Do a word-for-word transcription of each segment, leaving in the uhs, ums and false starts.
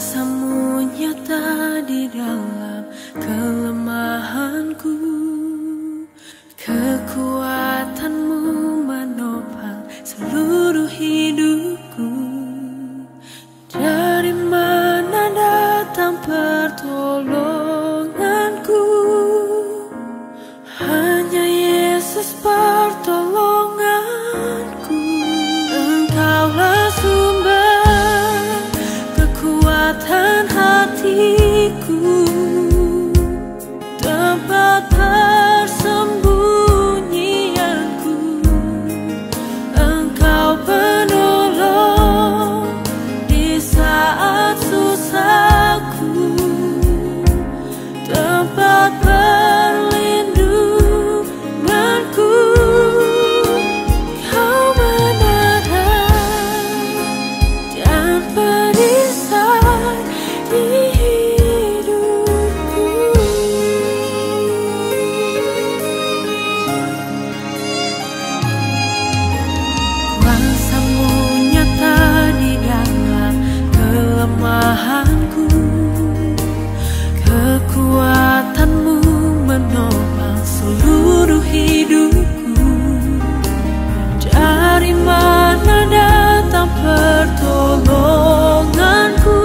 kuasamu nyata di dalam kelemahanku, kekuatanmu menopang seluruh hidupku. Dari mana datang pertolonganku? Hanya Yesus pertolonganku. Engkaulah sumber hatiku, tempat persembunyianku. Engkau penolong di saat susahku, tempat perlindunganku. Kau menara dan perisai di hidupku. Kuasamu nyata di dalam kelemahanku, kekuatanmu menopang seluruh hidupku. Dari mana datang pertolonganku?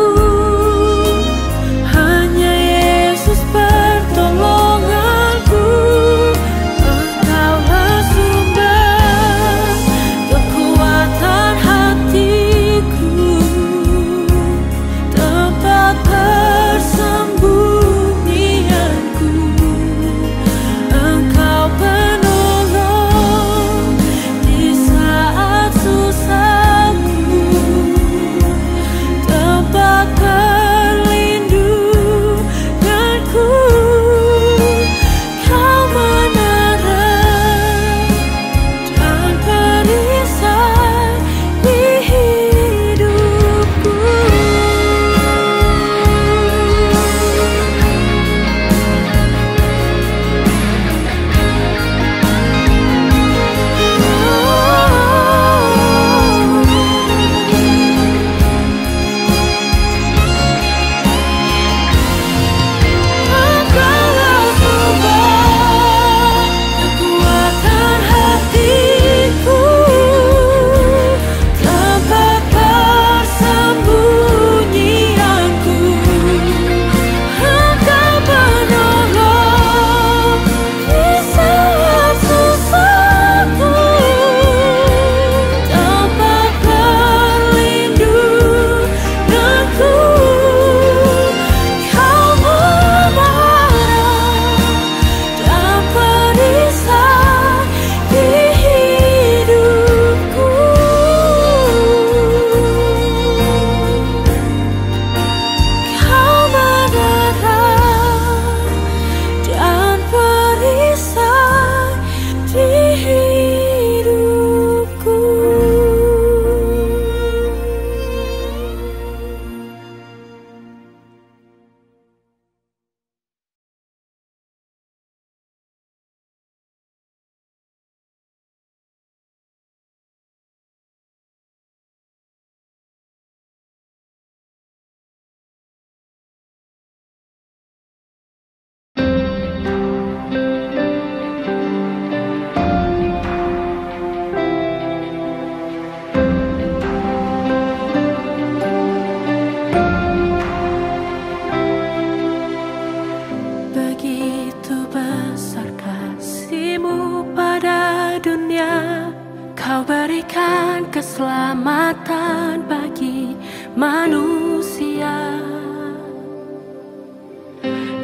Keselamatan bagi manusia,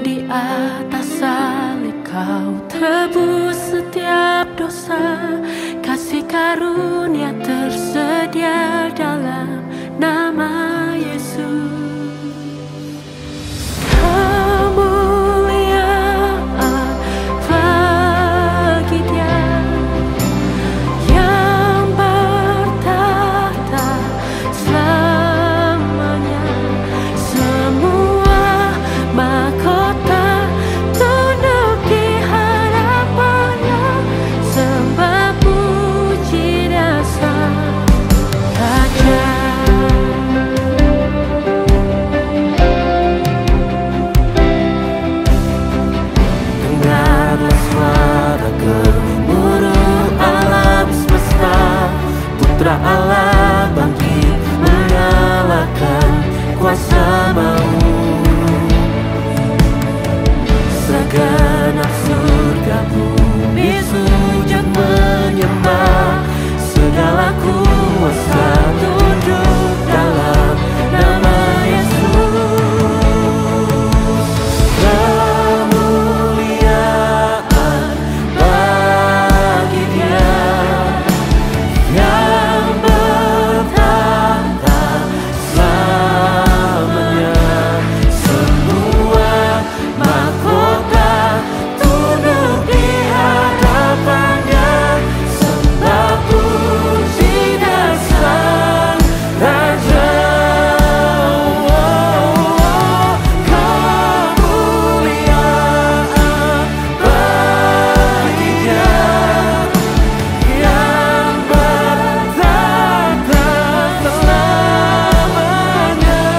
di atas salib Kau tebus setiap dosa. Kasih karunia tersedia dalam nama Yesus. Kemuliaan bagi Dia kuasa mau segenap surga bumi sujud menyembah, segala kuasa tunduk dalam nama Yesus. Kemuliaan bagi Dia yang bertahta selamanya, semua mahkota tunduk di hadapan-Nya, sembah puji dan sang Raja. Kemuliaan bagi Dia yang bertahta selamanya, semua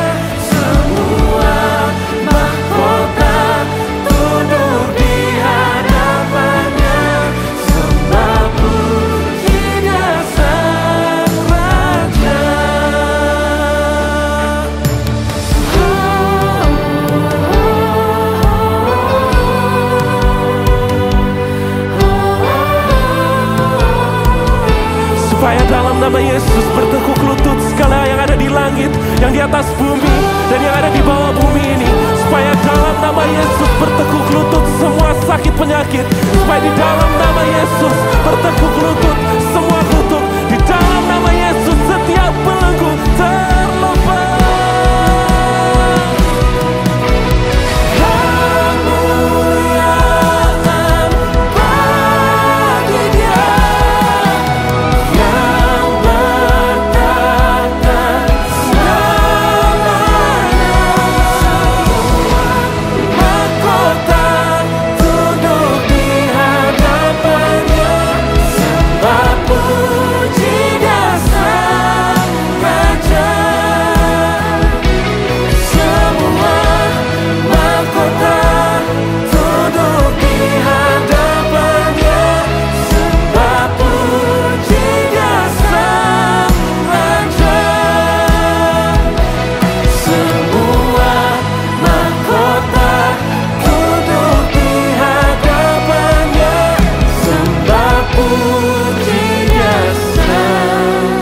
mahkota tunduk di hadapan-Nya, sembah puji dan sang Raja. Supaya dalam nama Yesus bertekuk lutut segala yang ada di langit, yang di atas bumi, dan yang ada di bawah bumi ini. Supaya dalam nama Yesus bertekuk lutut semua sakit penyakit. Supaya di dalam nama Yesus bertekuk lutut semua kutuk. Di dalam nama Yesus setiap belenggu terlepas. Kemuliaan bagi Dia yang bertahta selamanya, semua mahkota tunduk di hadapan-Nya, sembah puji dan sang Raja. Semua mahkota tunduk di hadapan-Nya, sembah puji dan sang Raja. Semua mahkota tunduk di hadapan-Nya, sembah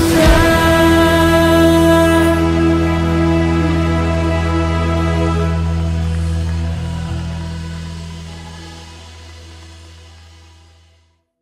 puji dan sang Raja. Kemuliaan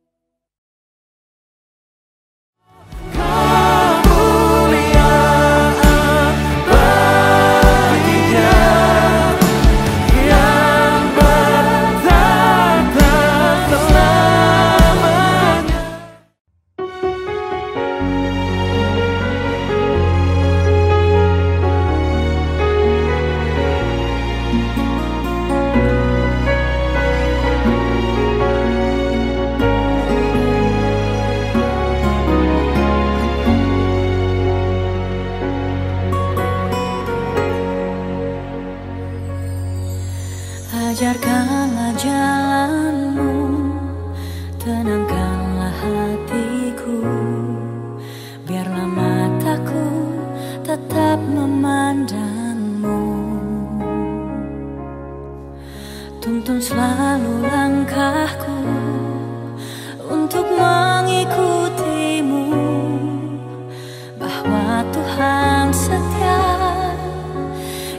bagi Dia yang bertahta selamanya. Ajarkanlah jalan-Mu, tenangkanlah hatiku, biarlah mataku tetap memandang-Mu. Tuntun selalu langkahku untuk mengikutimu, bahwa Tuhan setia,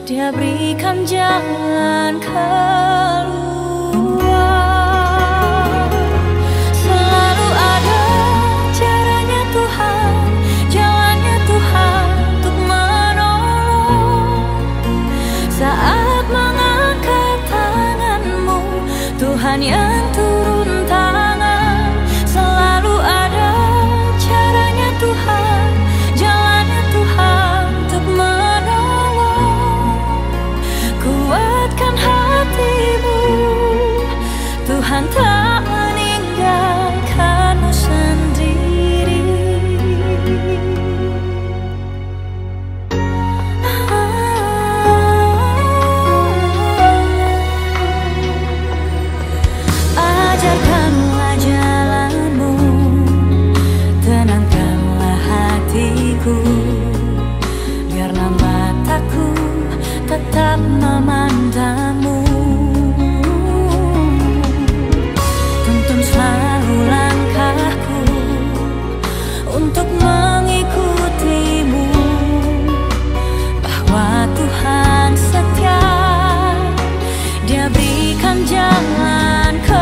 Dia berikan jalan keluar. Selalu ada caranya Tuhan, jalannya Tuhan untuk menolong. Saat mengangkat tanganmu, Tuhan yang turun tangan. Selalu ada caranya Tuhan, jalannya Tuhan untuk menolong. Kuatkan hatimu, Tuhan tak meninggalkanmu sendiri. aku tetap memandangmu. Tuntun selalu langkahku untuk mengikutimu, bahwa Tuhan setia, Dia berikan jalan ke.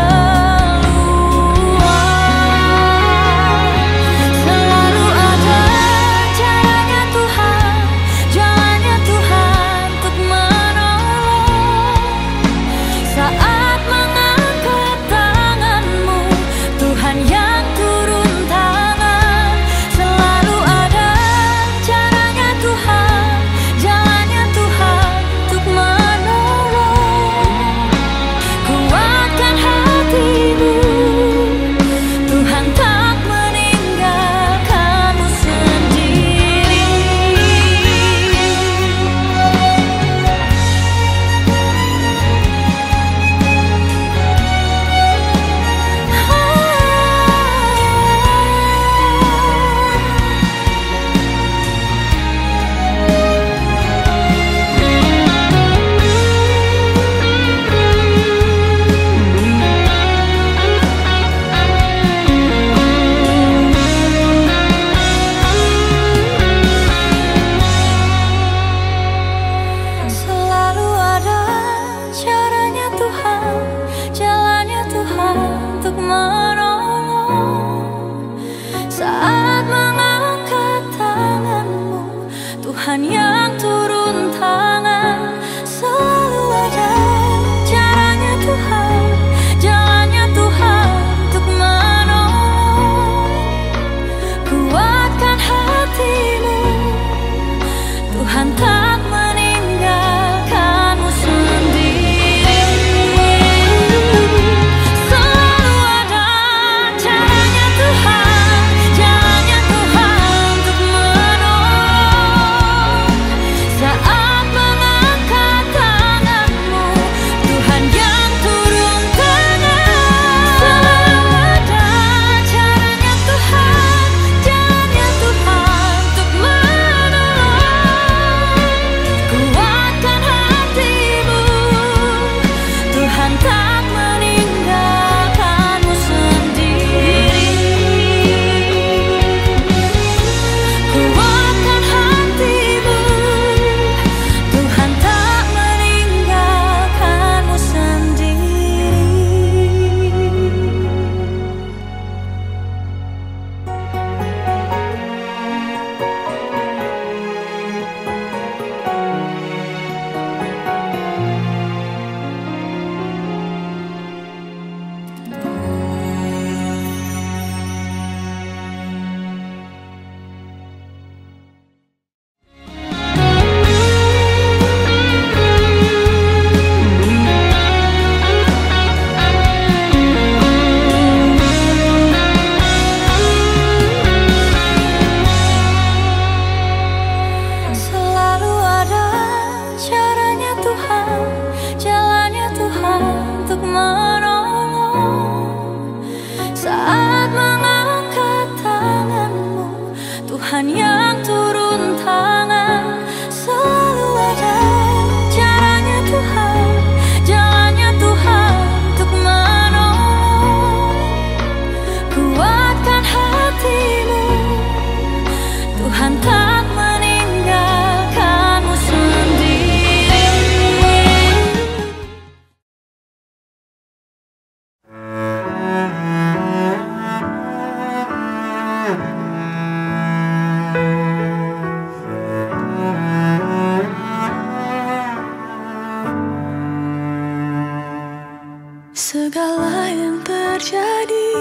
Segala yang terjadi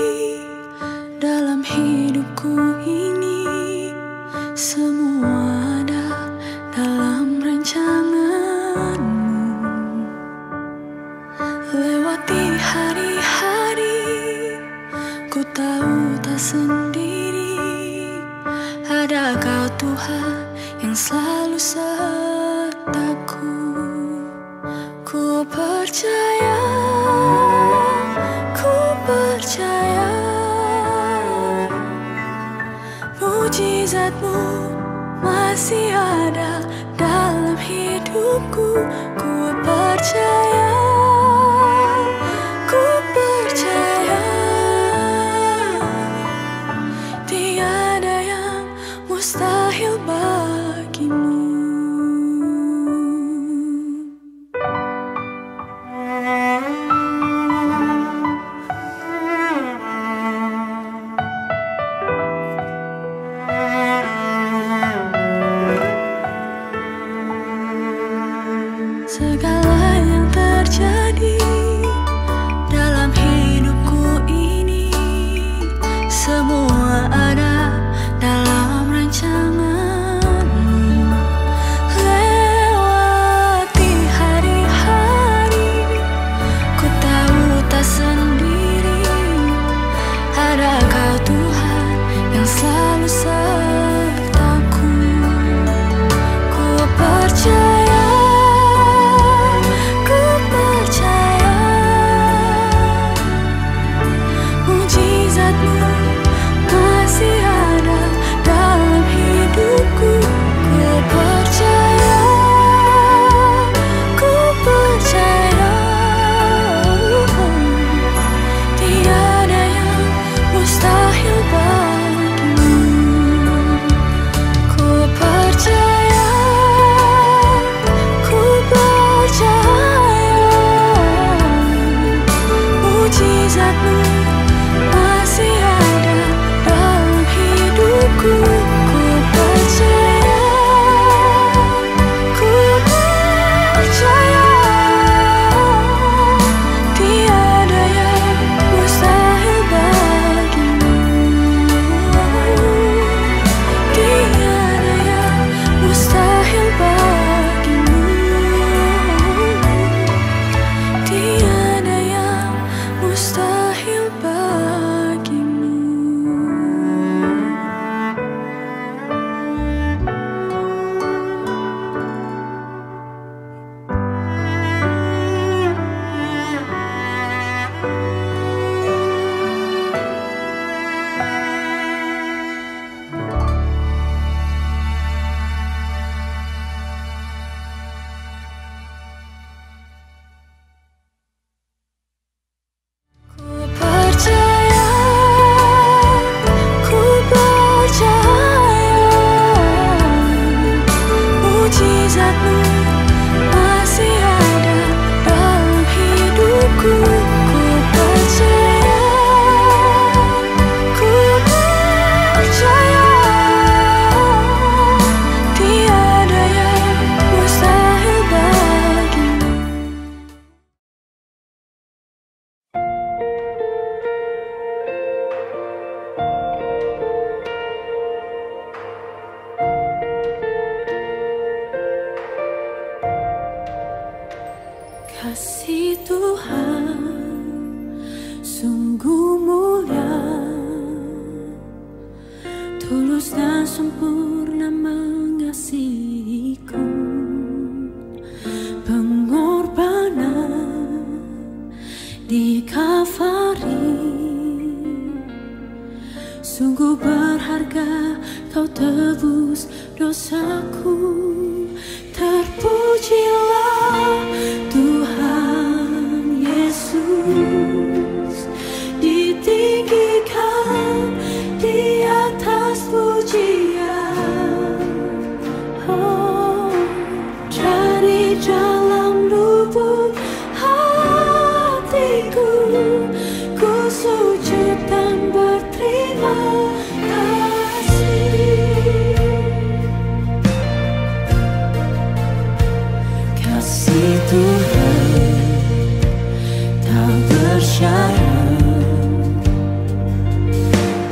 dalam hidupku ini, semua ada dalam rencanganmu. Lewati hari-hari, ku tahu tak sendiri, ada Kau Tuhan yang selalu sertaku. Ku percaya. Child. hidupku, ku percaya, ku percaya tiada yang mustahil bagimu. Segala yang terjadi dalam hidupku ini, semua ada dalam rancangan-Mu. Lewati hari-hari, ku tahu tak sendiri, ada Kau Tuhan yang selalu sertaku. Ku percaya, kasih Tuhan sungguh mulia, tulus dan sempurna mengasihiku. Pengorbanan di Kalvari sungguh berharga, Kau tebus dosaku. Terpujilah Tuhan Yesus, ditinggikan di atas pujian. Oh, dari dalam lubuk hatiku, ku sujud dan berterima. Tuhan tak bersyarat,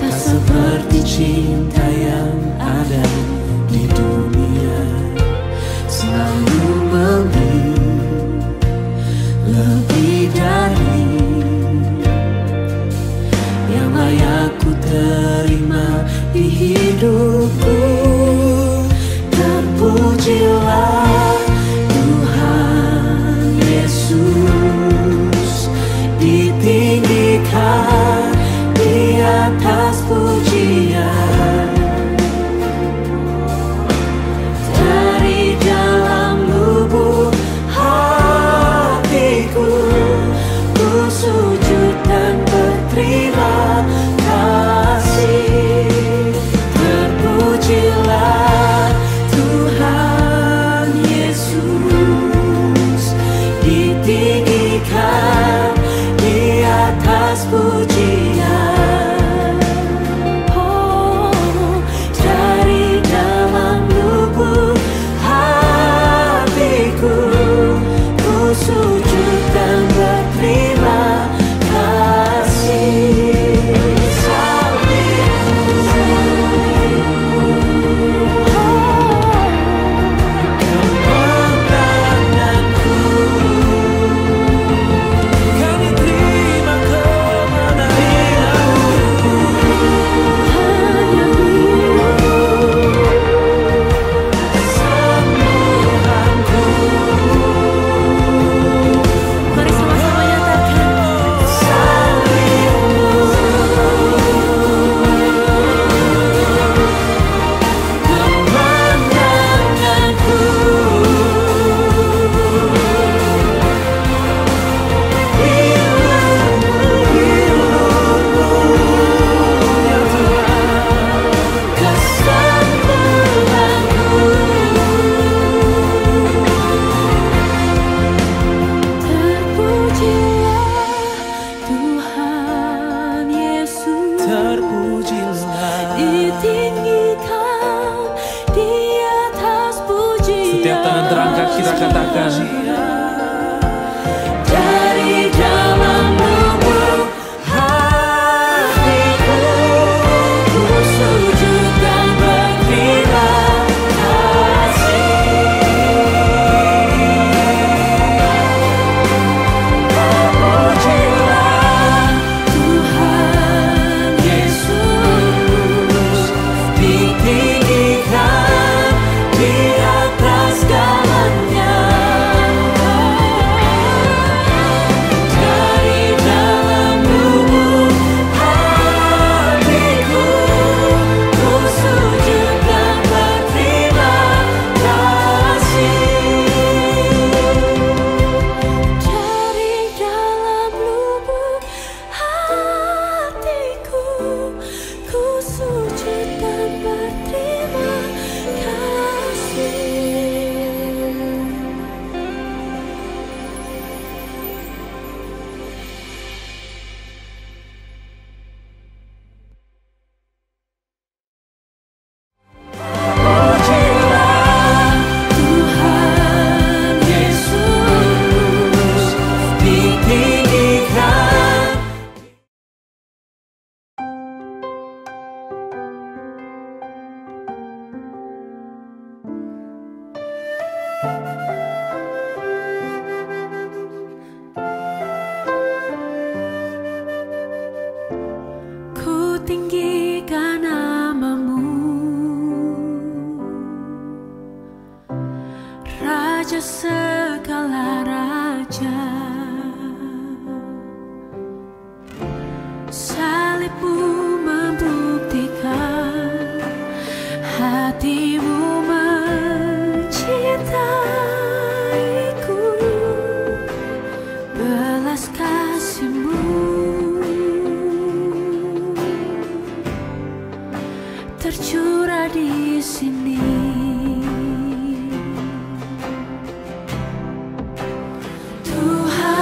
tak seperti cinta yang ada di dunia, selalu memberi lebih dari yang layak ku terima di hidupku. Terpujilah Yesus, ditinggikan di atas pujian. yang terangkat kita katakan, dari dalam lubuk hatiku ku sujudkan berterima kasih. Terpujilah Tuhan Yesus, ditinggikan di atas segalanya. Dari dalam lubuk hatiku ku sujudkan berterima kasih. Dari dalam lubuk hatiku ku sujudkan berterima kasih. Tinggikan namamu, Raja segala raja, salibmu membuktikan hatimu mencintaiku, belas kasihmu tercurah di sini. Tuhan.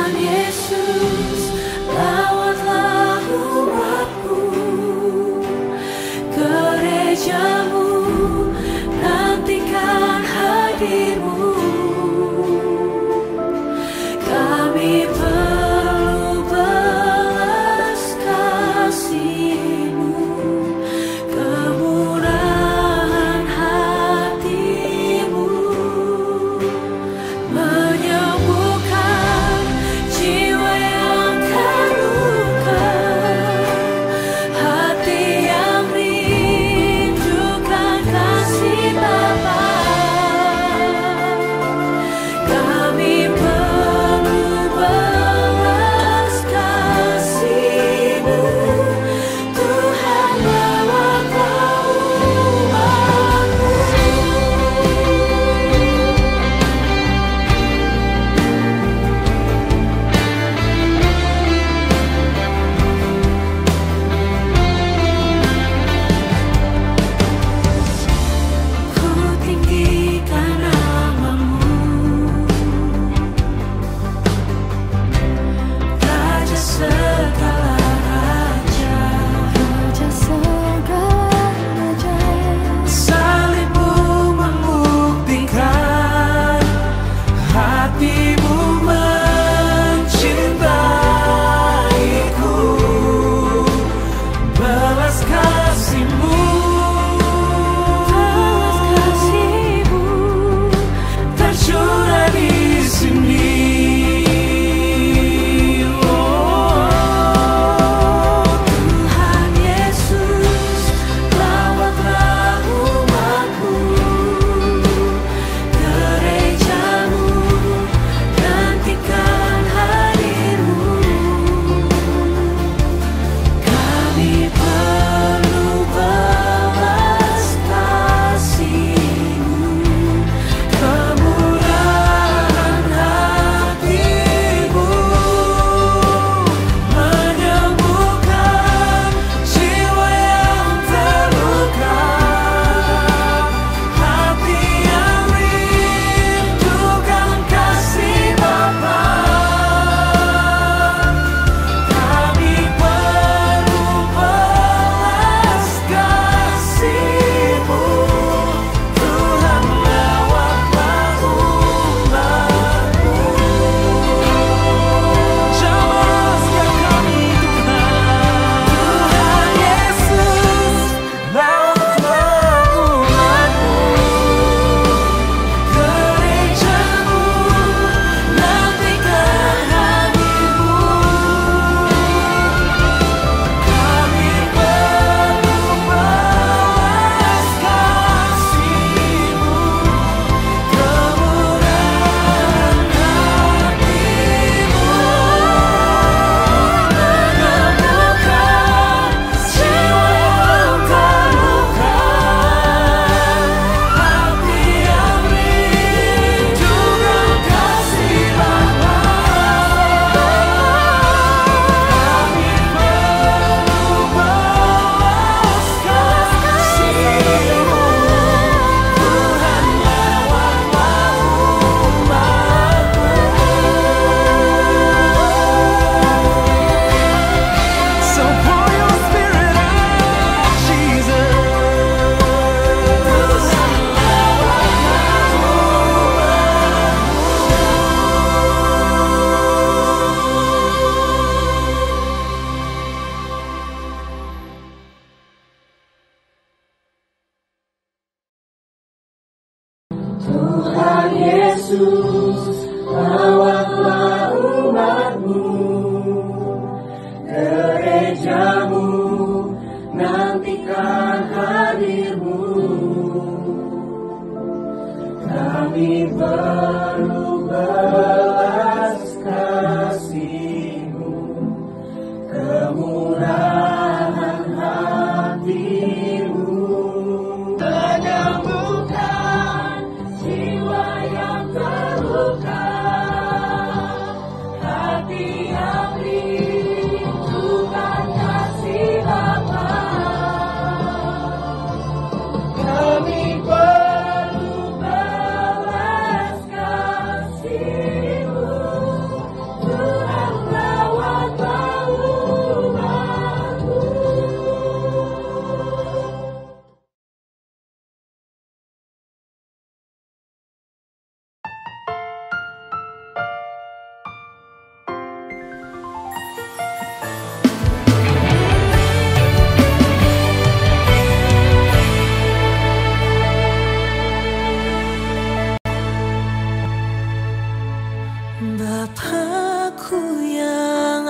Bapakku yang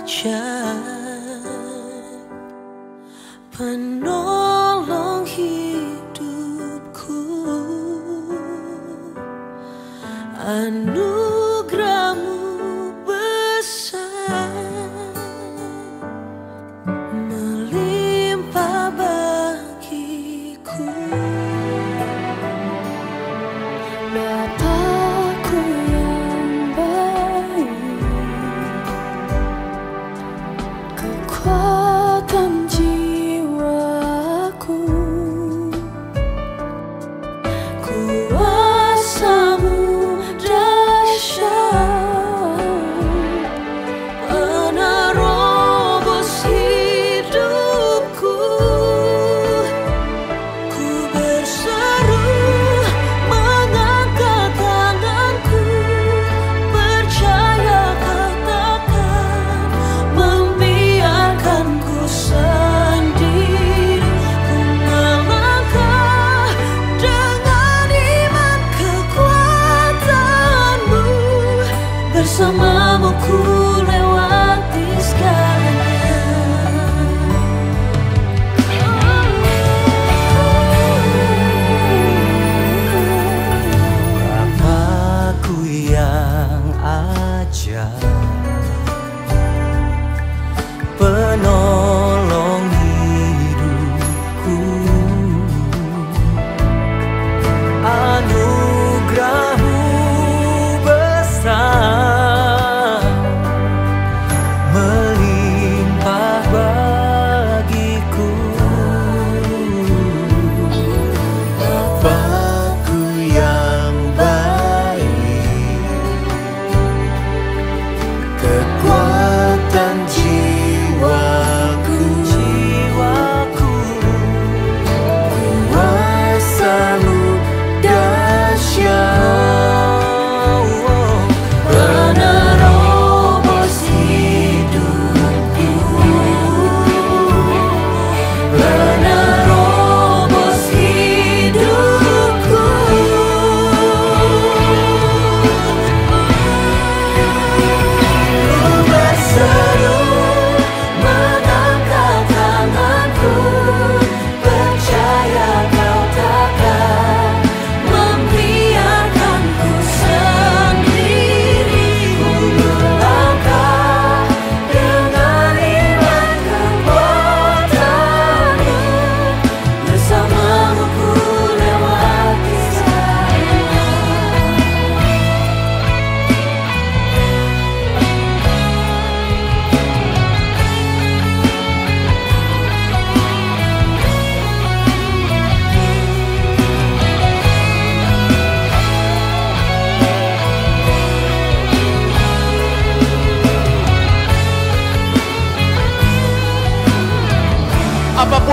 ajaib, penolong hidupku, anugerahmu besar melimpah bagiku. Bapakku bersamamu ku lewati segalanya. Bapakku yang ajaib, penolong hidupku, anugerahmu besar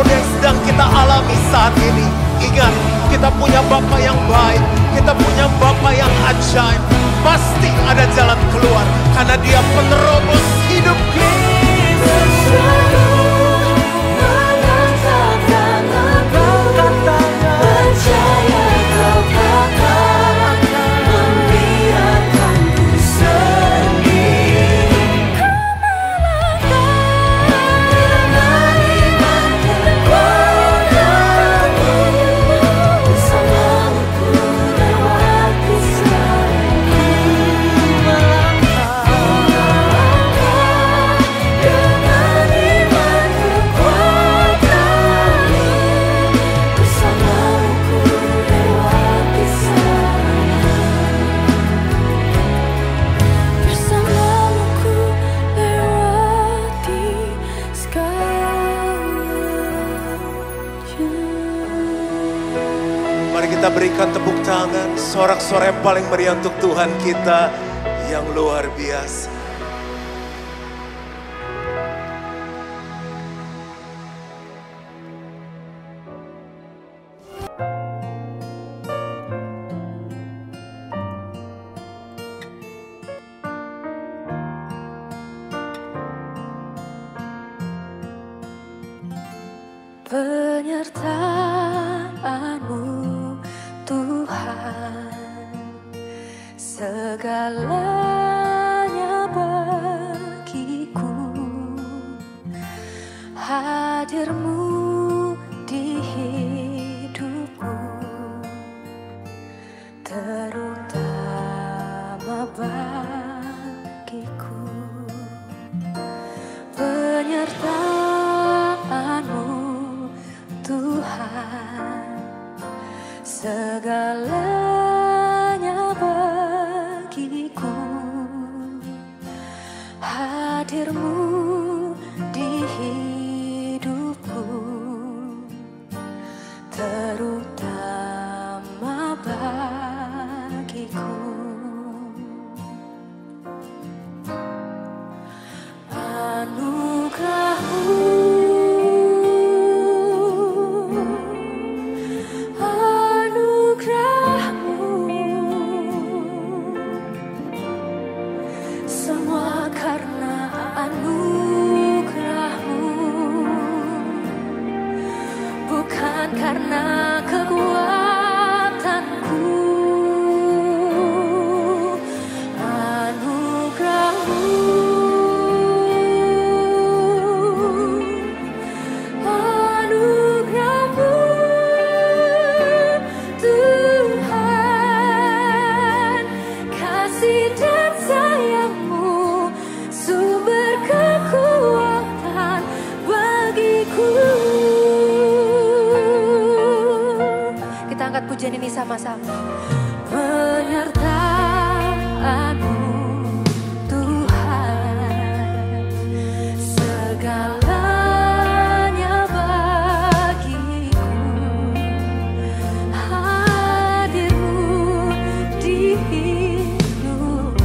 yang sedang kita alami saat ini. Ingat, kita punya Bapa yang baik, kita punya Bapa yang ajaib. Pasti ada jalan keluar, karena Dia penerobos hidup kita. Kita berikan tepuk tangan, sorak-sorai yang paling meriah untuk Tuhan kita yang luar biasa. Penyertaanmu Tuhan segalanya bagiku, hadirmu di hidupku, terutama bagiku. Penyertaanmu Tuhan, segalanya bagiku, hadirmu di hidupku, terutama bagiku. Anugerahmu karena kekuatanku, anugerahmu, anugerahmu Tuhan, kasih dan sayangmu sumber kekuatan bagiku. Angkat pujian ini sama-sama. Penyertaanmu Tuhan, segalanya bagiku, hadirmu di hidupku,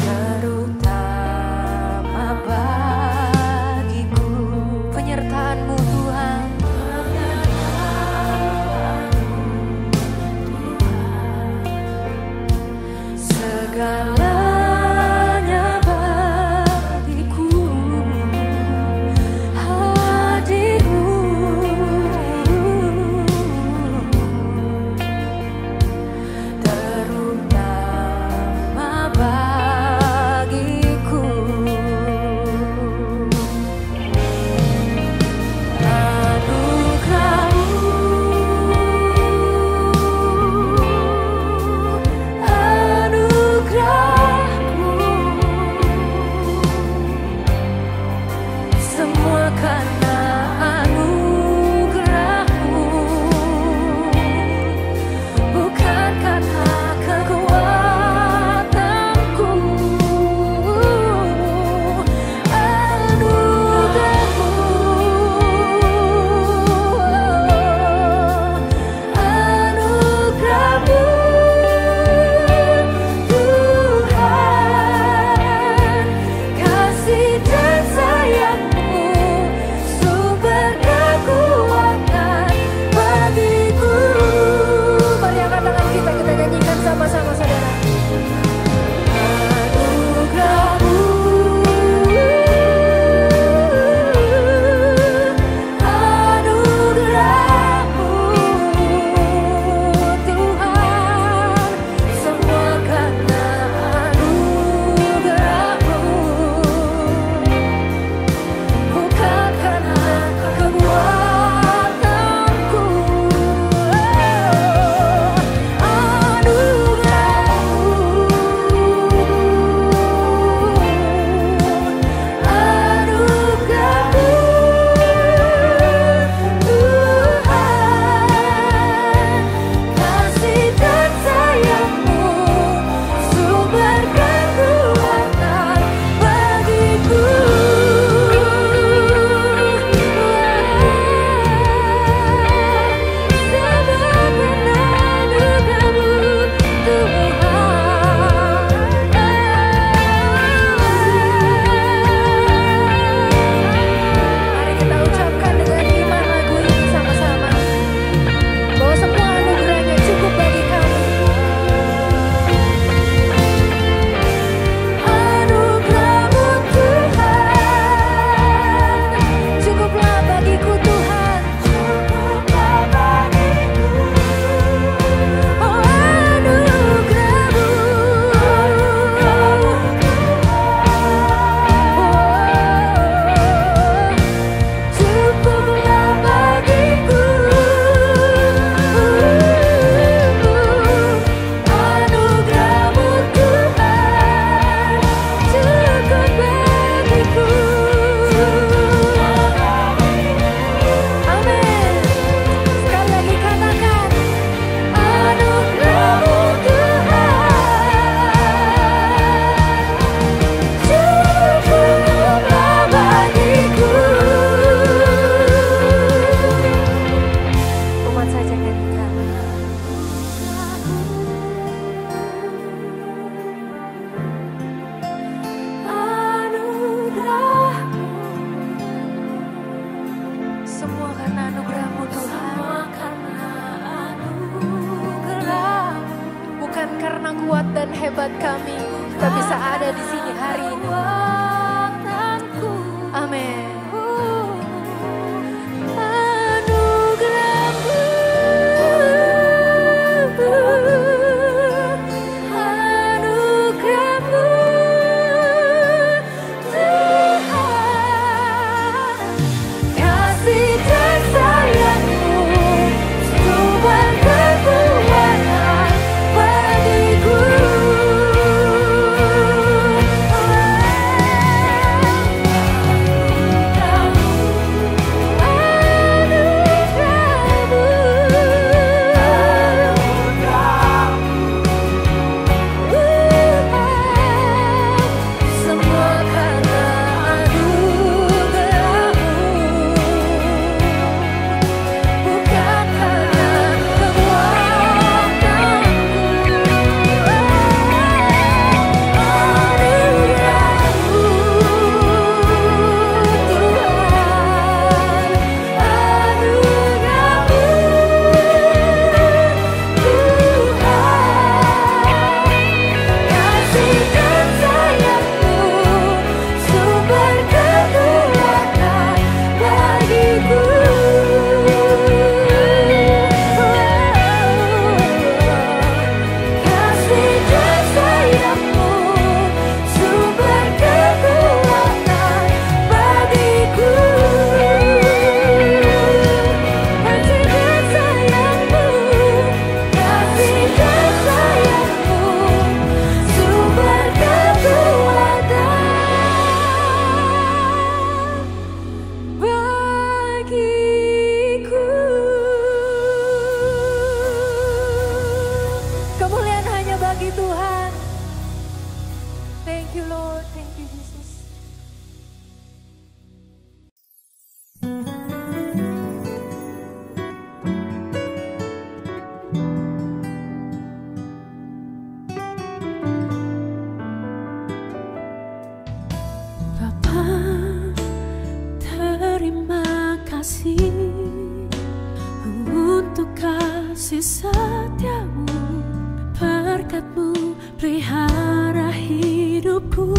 terutama bagiku. Penyertaanmu Tuhan. Oh, karena kuat dan hebat kami, kita bisa ada di sini hari ini. Amin. Jawab hidup ku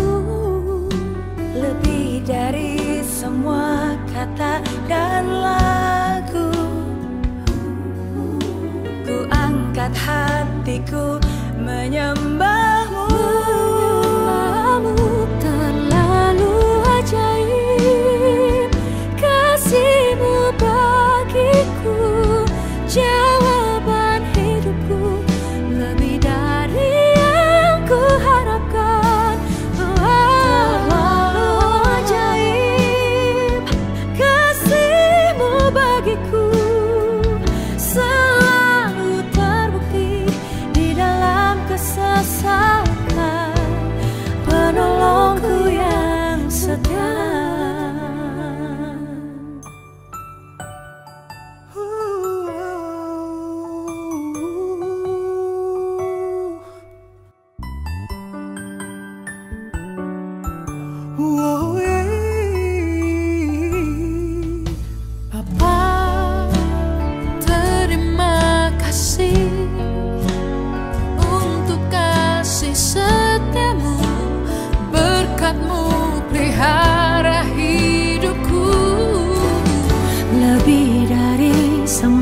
lebih dari yang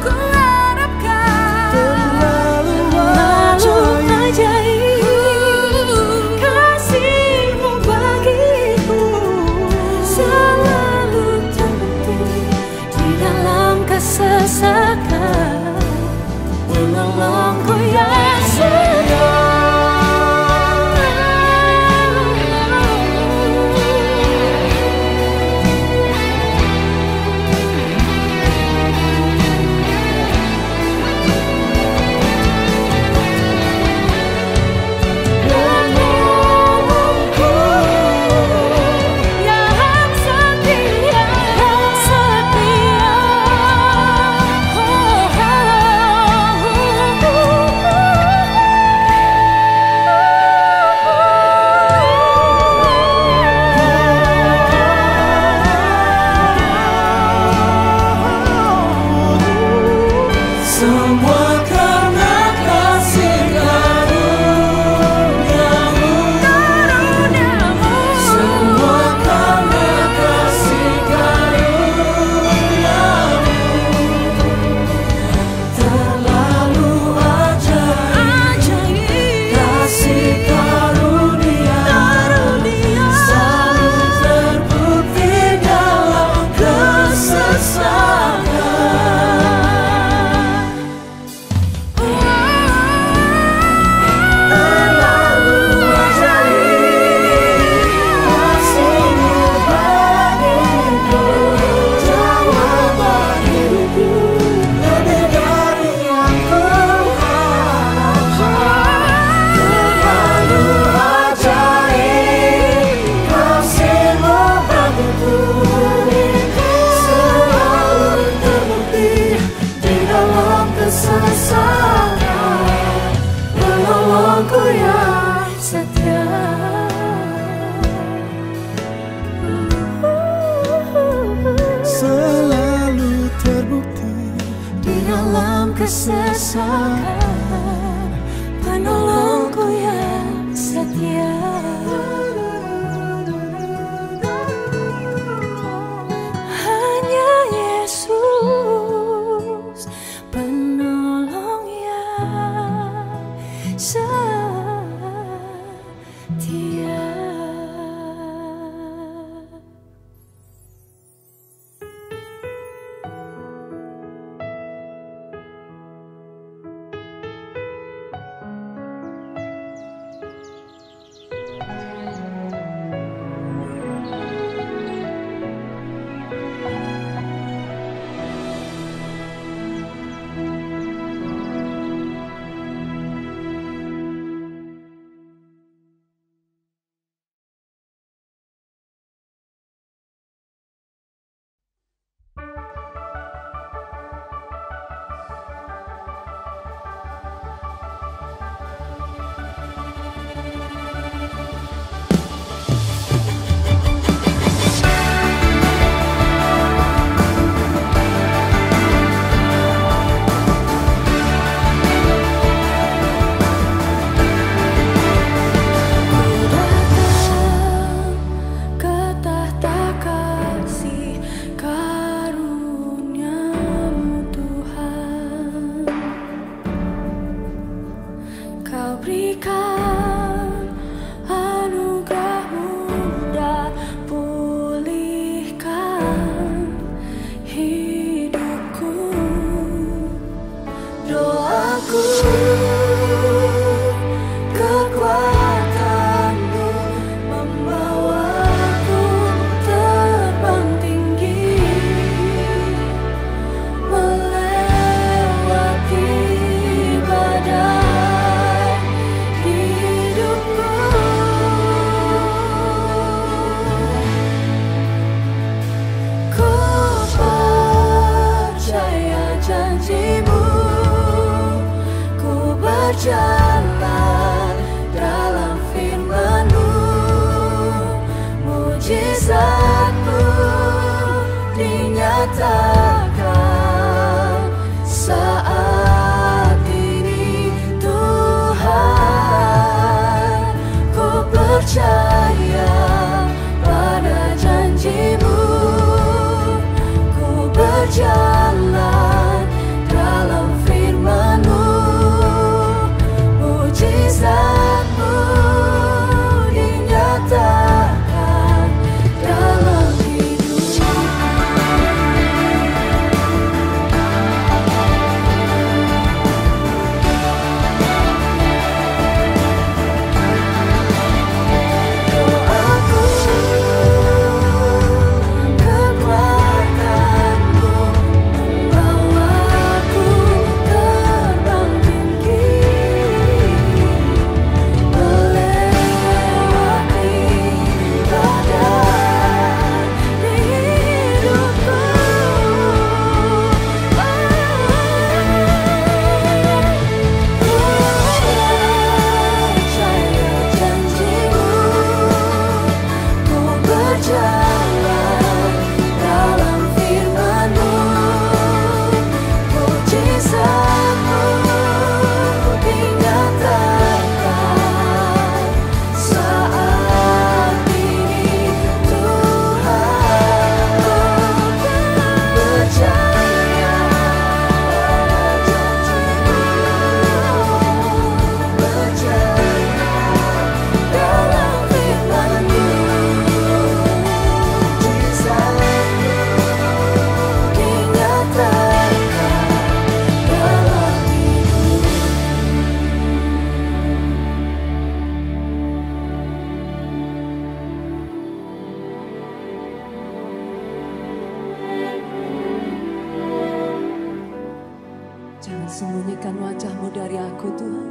ku sesakan, penolongku yang setia. Hanya Yesus, penolong yang setia. Sembunyikan wajahmu dari aku, Tuhan.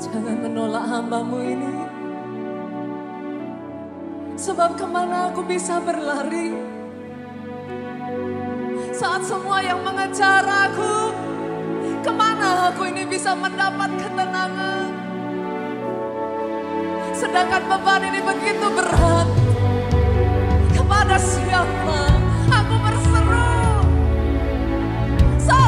Jangan menolak hamba-Mu ini. Sebab kemana aku bisa berlari saat semua yang mengejar aku? Kemana aku ini bisa mendapat ketenangan? Sedangkan beban ini begitu berat. Kepada siapa aku berseru? So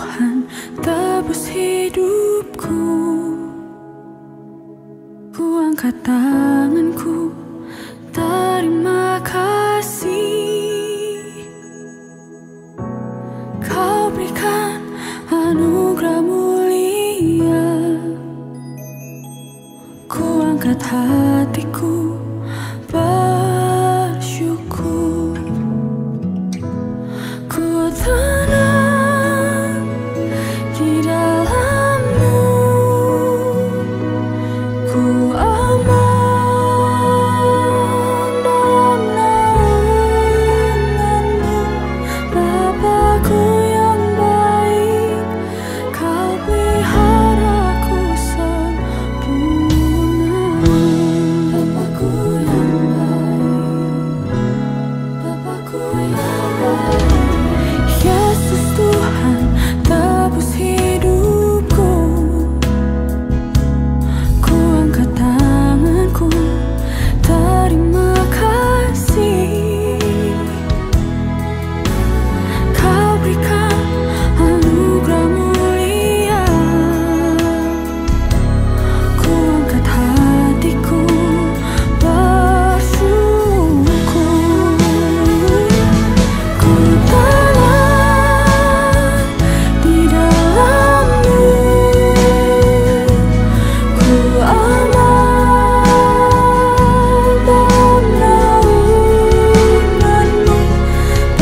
Tuhan tebus hidupku. Ku angkat tanganku, terima kasih. Kau berikan anugerah mulia. Ku angkat hatiku, bersyukur. Ku tenang di dalam-Mu. Ku aman dalam naungan-Mu. Bapa-Ku yang baik, Kau pelihara-Ku sempurna. Bapa-Ku yang baik, Bapa-Ku yang baik. Yesus Tuhan tebus hidupku. Ku angkat tanganku, terima kasih. Kau berikan anugerah mulia. Ku angkat hatiku, bersyukur. Ku tenang di dalam-Mu. Ku aman dalam naungan-Mu. Bapa-Ku yang baik, Kau pelihara-Ku sempurna. Katalah di dalam-Mu, aman dalam naungan-Mu. Bapa-Ku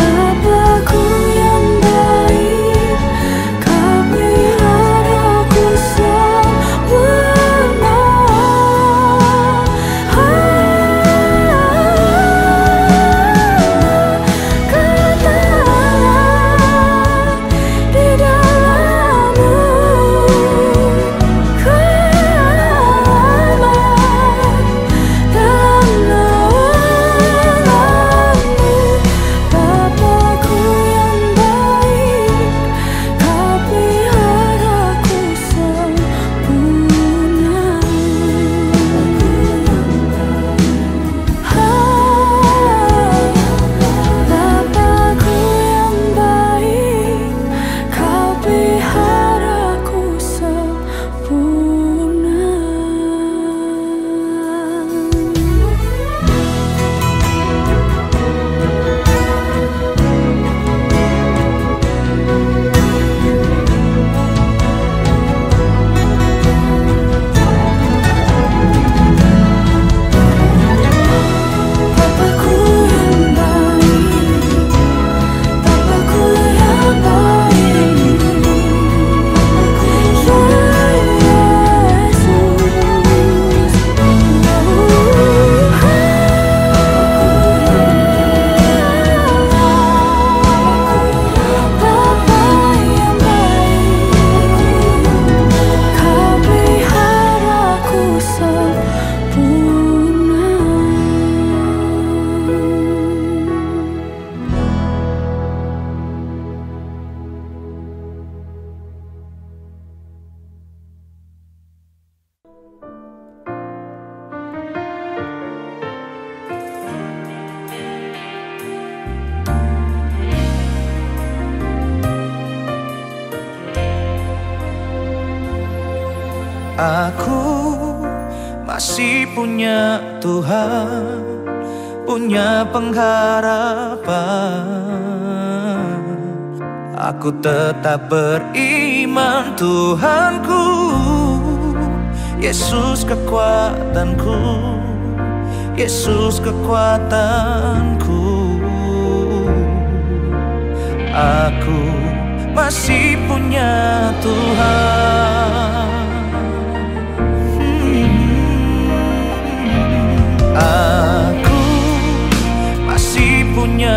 yang baik, Kau pelihara-Ku sempurna. Bapa-Ku yang baik, Kau pelihara-Ku sempurna. Bapa-Ku yang baik, Bapa-Ku yang baik. Yesus, Bapa yang baik, Kau pelihara-Ku sempurna. Aku masih punya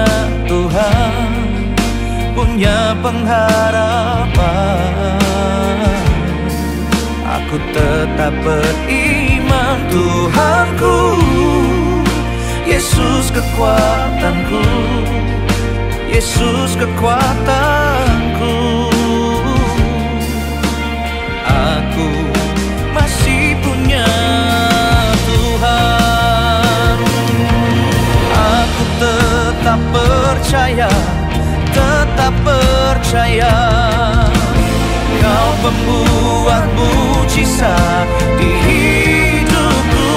Tuhan, punya pengharapan. Aku tetap beriman, Tuhanku, Yesus kekuatanku, Yesus kekuatanku. Aku masih punya Tuhan. Aku masih punya Tuhan, punya pengharapan. Aku tetap beriman, Tuhanku, Yesus kekuatanku, Yesus kekuatanku. Aku masih punya Tuhan. Aku tetap percaya, tetap percaya. pembuat mujizat di hidupku.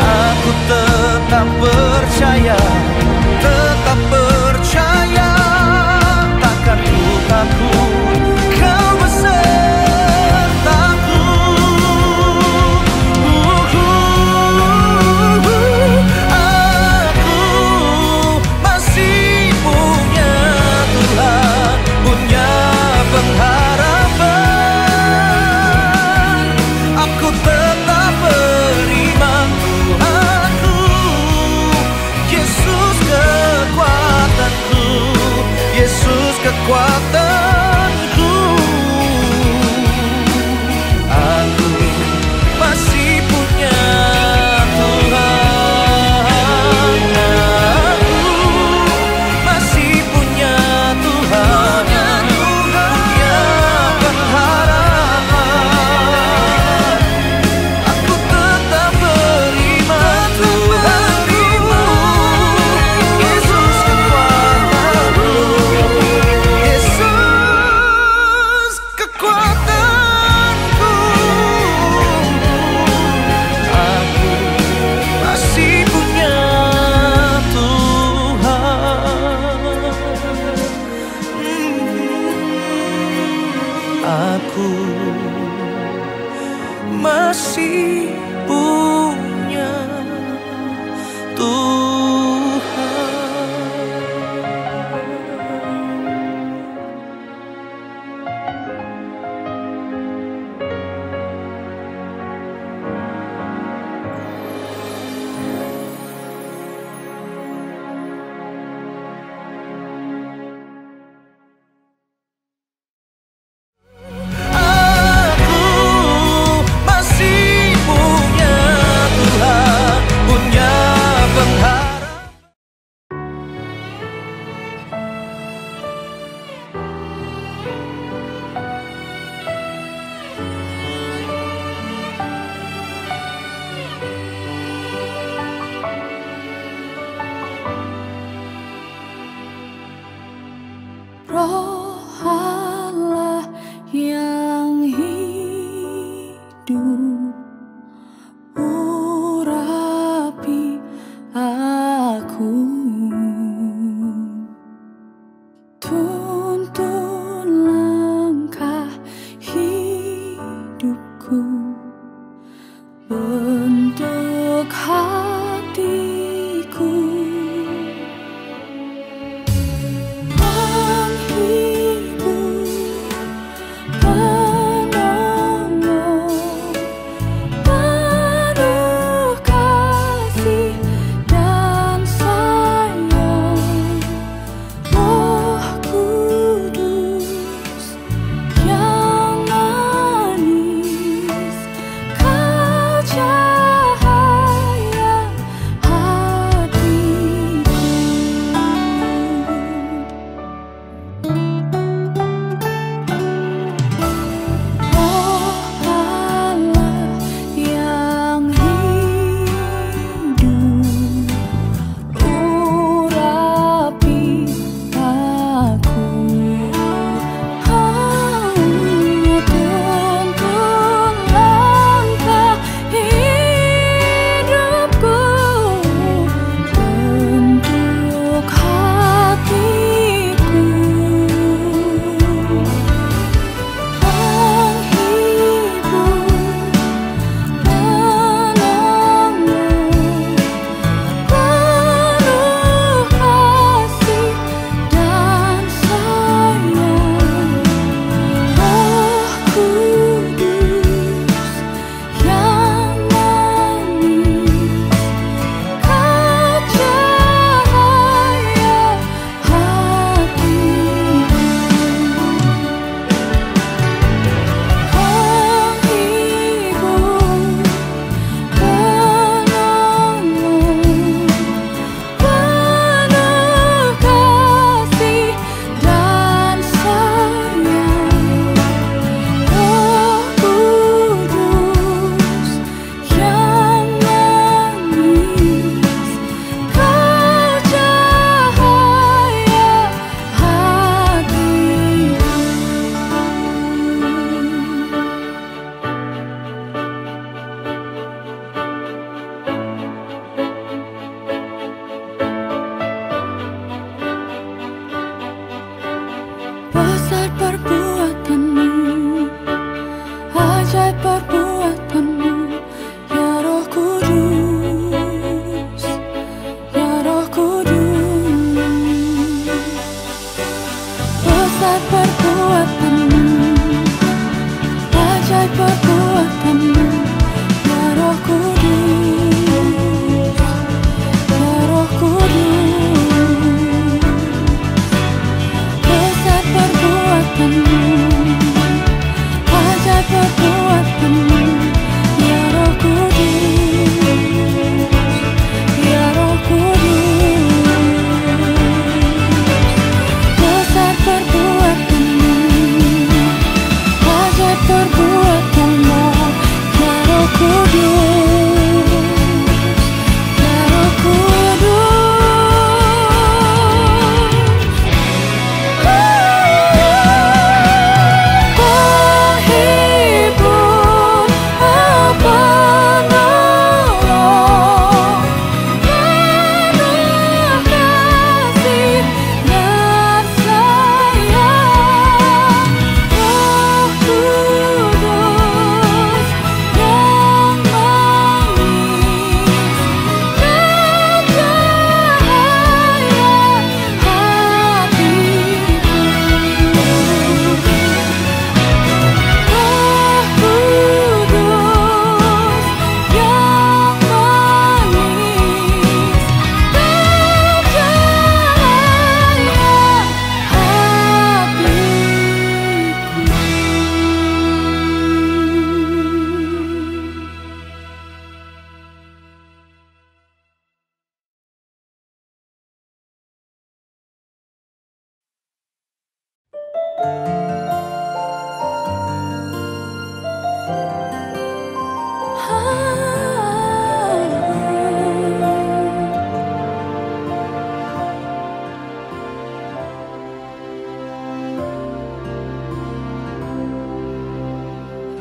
Aku tetap percaya, tetap percaya, takkan ku takut kau besertaku. Aku masih punya Tuhan, punya pengharapan.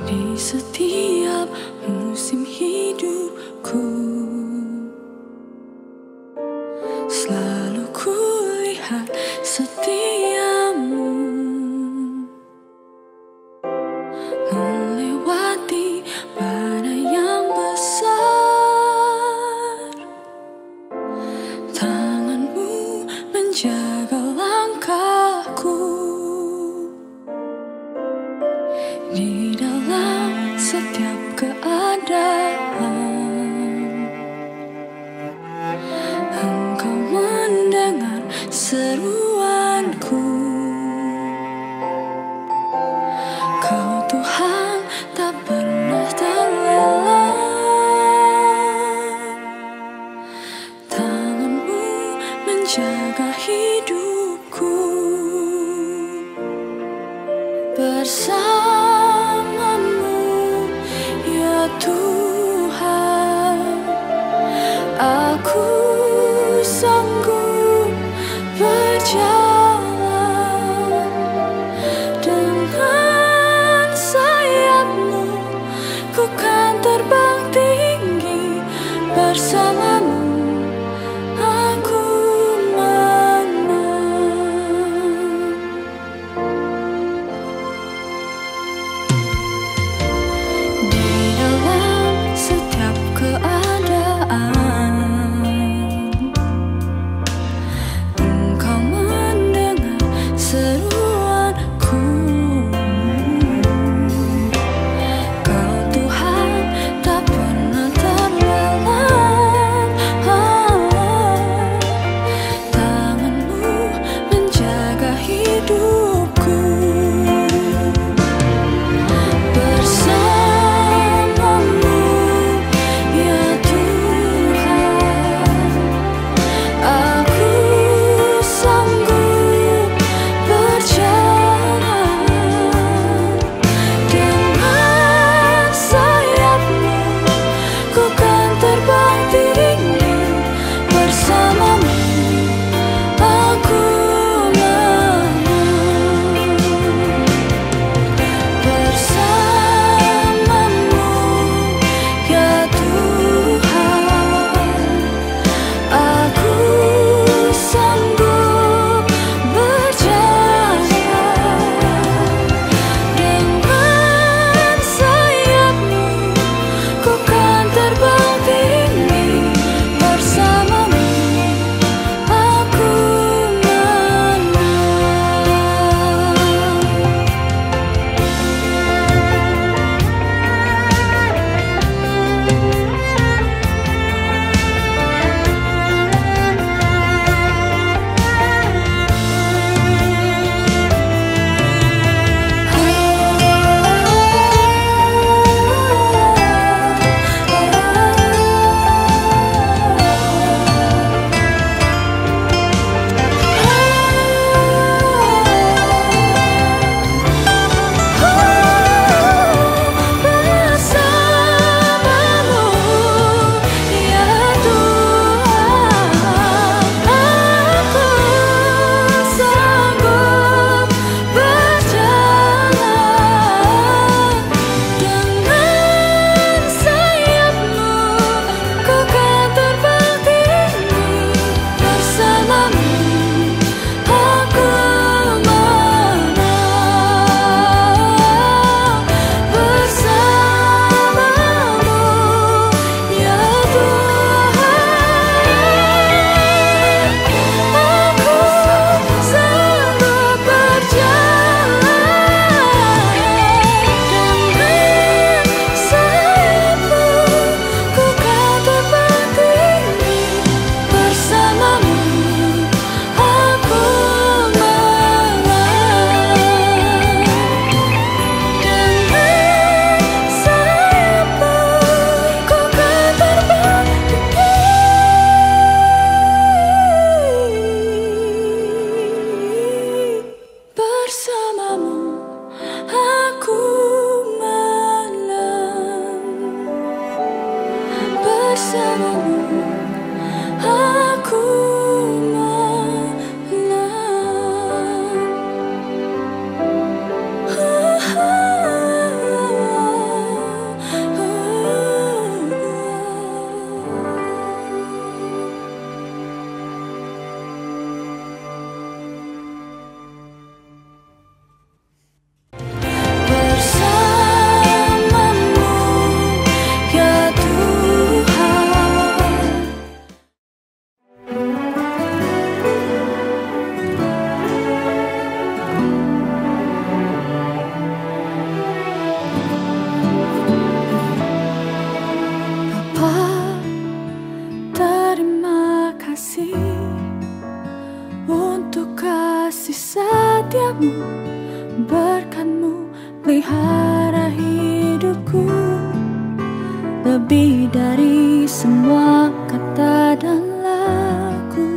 Di setiap musim hidupku, selalu kulihat setiamu melewati badai yang besar. Tanganmu menjaga langkahku di dalam setiap keadaan. Engkau mendengar seruanku. Kau Tuhan tak pernah terlelah. Tanganmu menjaga hidupku bersama. Tuhan, aku sanggup berjalan dengan sayapmu, ku kan terbang tinggi bersamamu. Aku menang. Kau Tuhan tak pernah terlelah. kasih untuk kasih setiamu, berkatmu pelihara hidupku lebih dari semua kata dan lagu.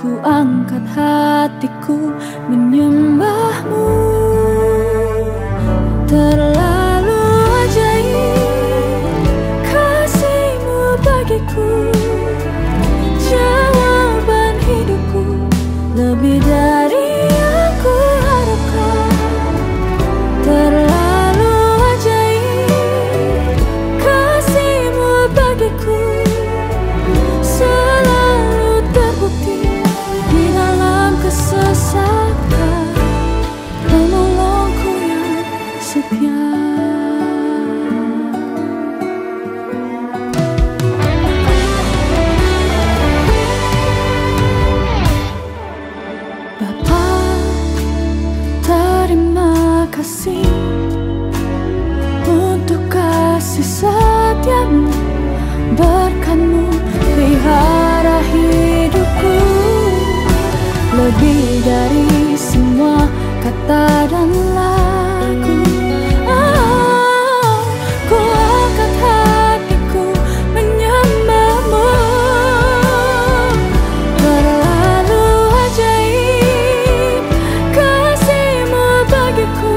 Ku angkat hatiku menyembahmu, terlalu ajaib kasihmu bagiku, jawaban hidupku lebih dari aku harapkan. Terlalu ajaib kasihmu bagiku, selalu terbukti di dalam kesesakan, penolongku yang setia. Untuk kasih setiamu, berkatmu pelihara hidupku lebih dari semua kata dan lagu. Oh, ku angkat hatiku menyembahmu, terlalu ajaib kasihmu bagiku,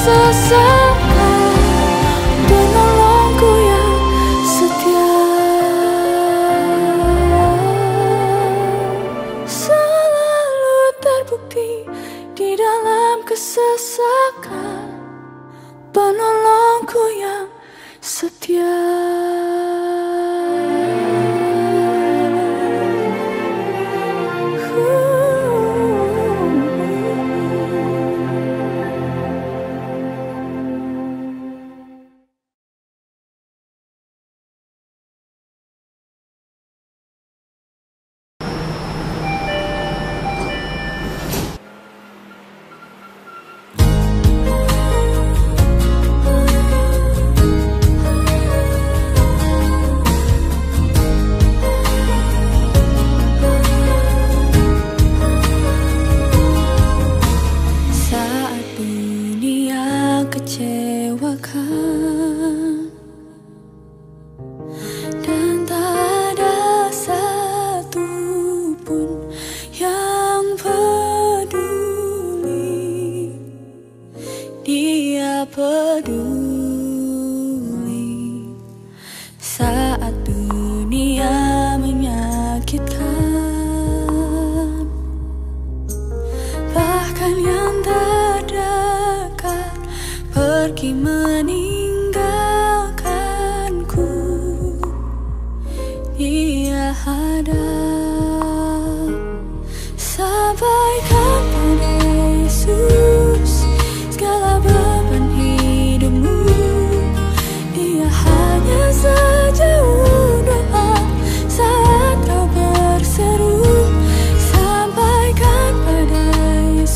sesaat penolongku yang setia, selalu terbukti di dalam kesesakan, penolongku yang setia.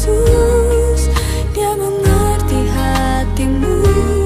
Yesus, dia mengerti hatimu.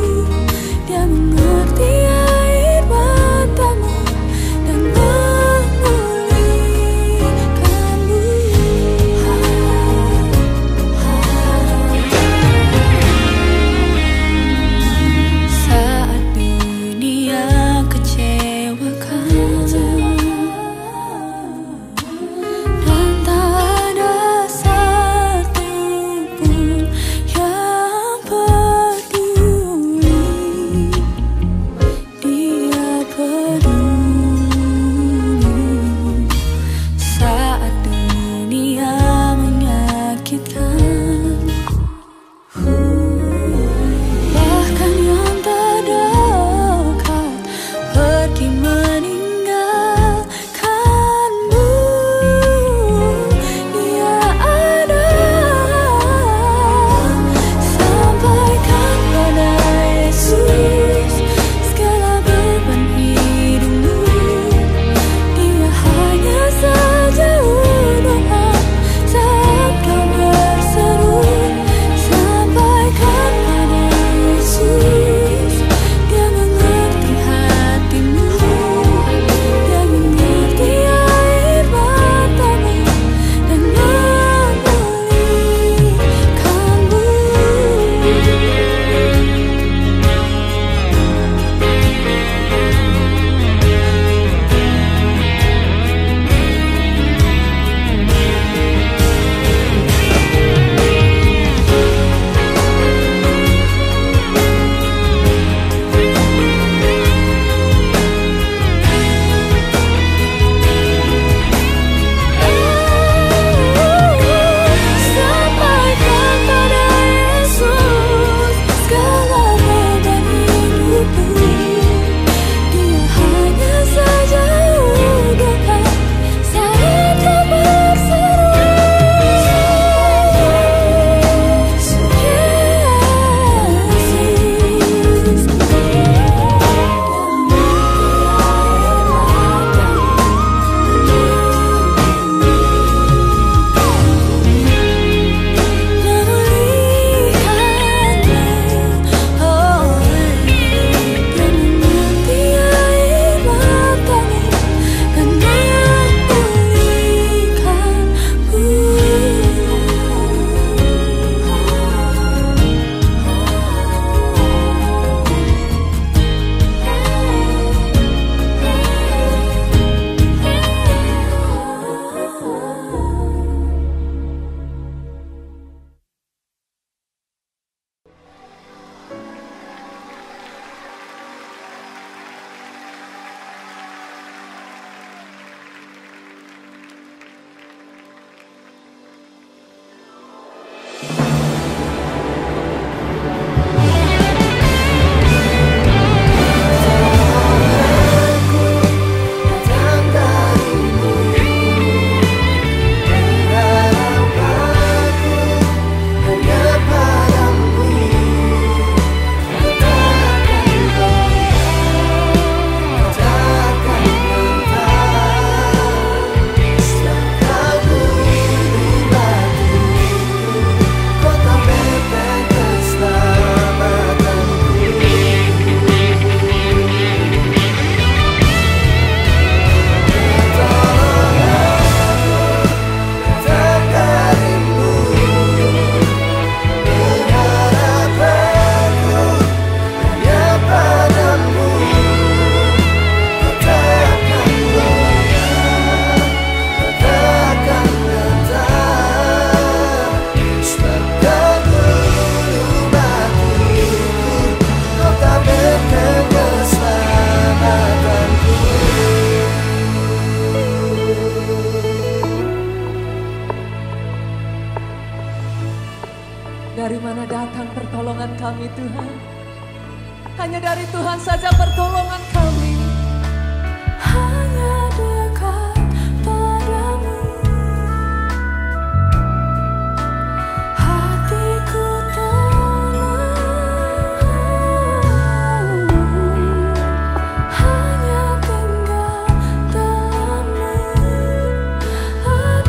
dari mana datang pertolongan kami, Tuhan? Hanya dari Tuhan saja pertolongan kami. Hanya dekat padamu, hatiku tenang. Hanya tinggal dalammu, ada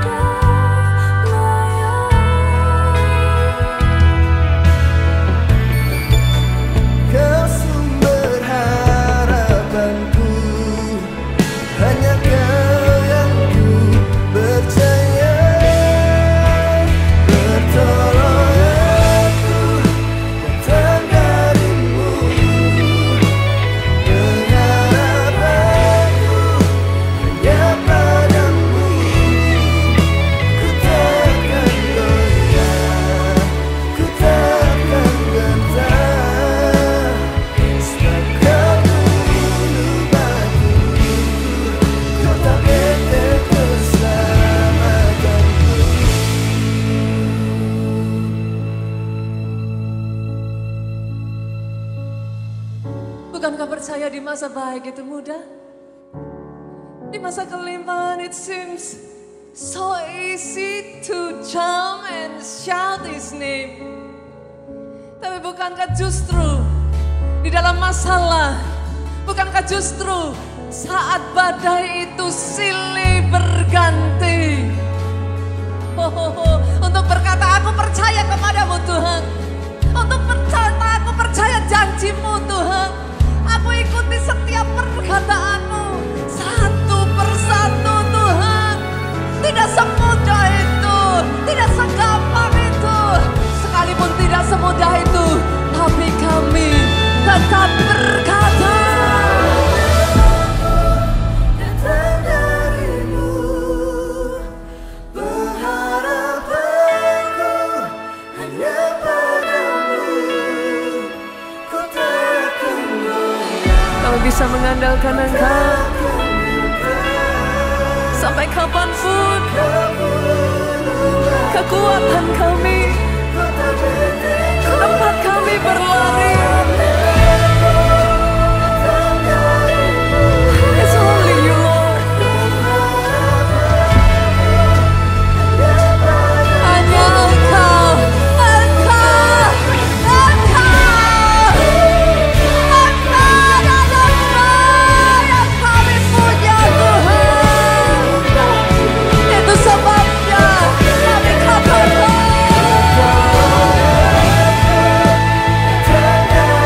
kedamaian. Kau sumber harapanku, hanya Kau yang ku percaya. Bertolong aku, datang darimu, mengharap aku hanya padamu. Ku takkan goyah, ku takkan gentar, sebab Kau dulu bagiku. Kau tak pernah bersamakanku. Bukankah percaya di masa baik itu mudah? Di masa kelimpahan it seems so easy to jump and shout His name. Tapi bukankah justru di dalam masalah, bukankah justru saat badai itu silih berganti? Oh, oh, oh. Untuk berkata aku percaya kepadamu Tuhan. Untuk berkata aku percaya janjimu Tuhan. Aku ikuti setiap perkataanmu satu persatu Tuhan. Tidak semudah itu, tidak segampang itu, sekalipun tidak semudah itu, tapi kami tetap berkata. Datang darimu, pengharapanku hanya padamu. Ku takkan goyah, Kami bisa mengandalkan Engkau sampai kapanpun. Kekuatan kami, tempat kami berlari, Datang darimu, it's only You Lord. hanya padamu. Hanya Engkau, Engkau, Engkau, Engkau adalah yang kami punya Tuhan. Itu sebabnya kami katakan. Datang darimu.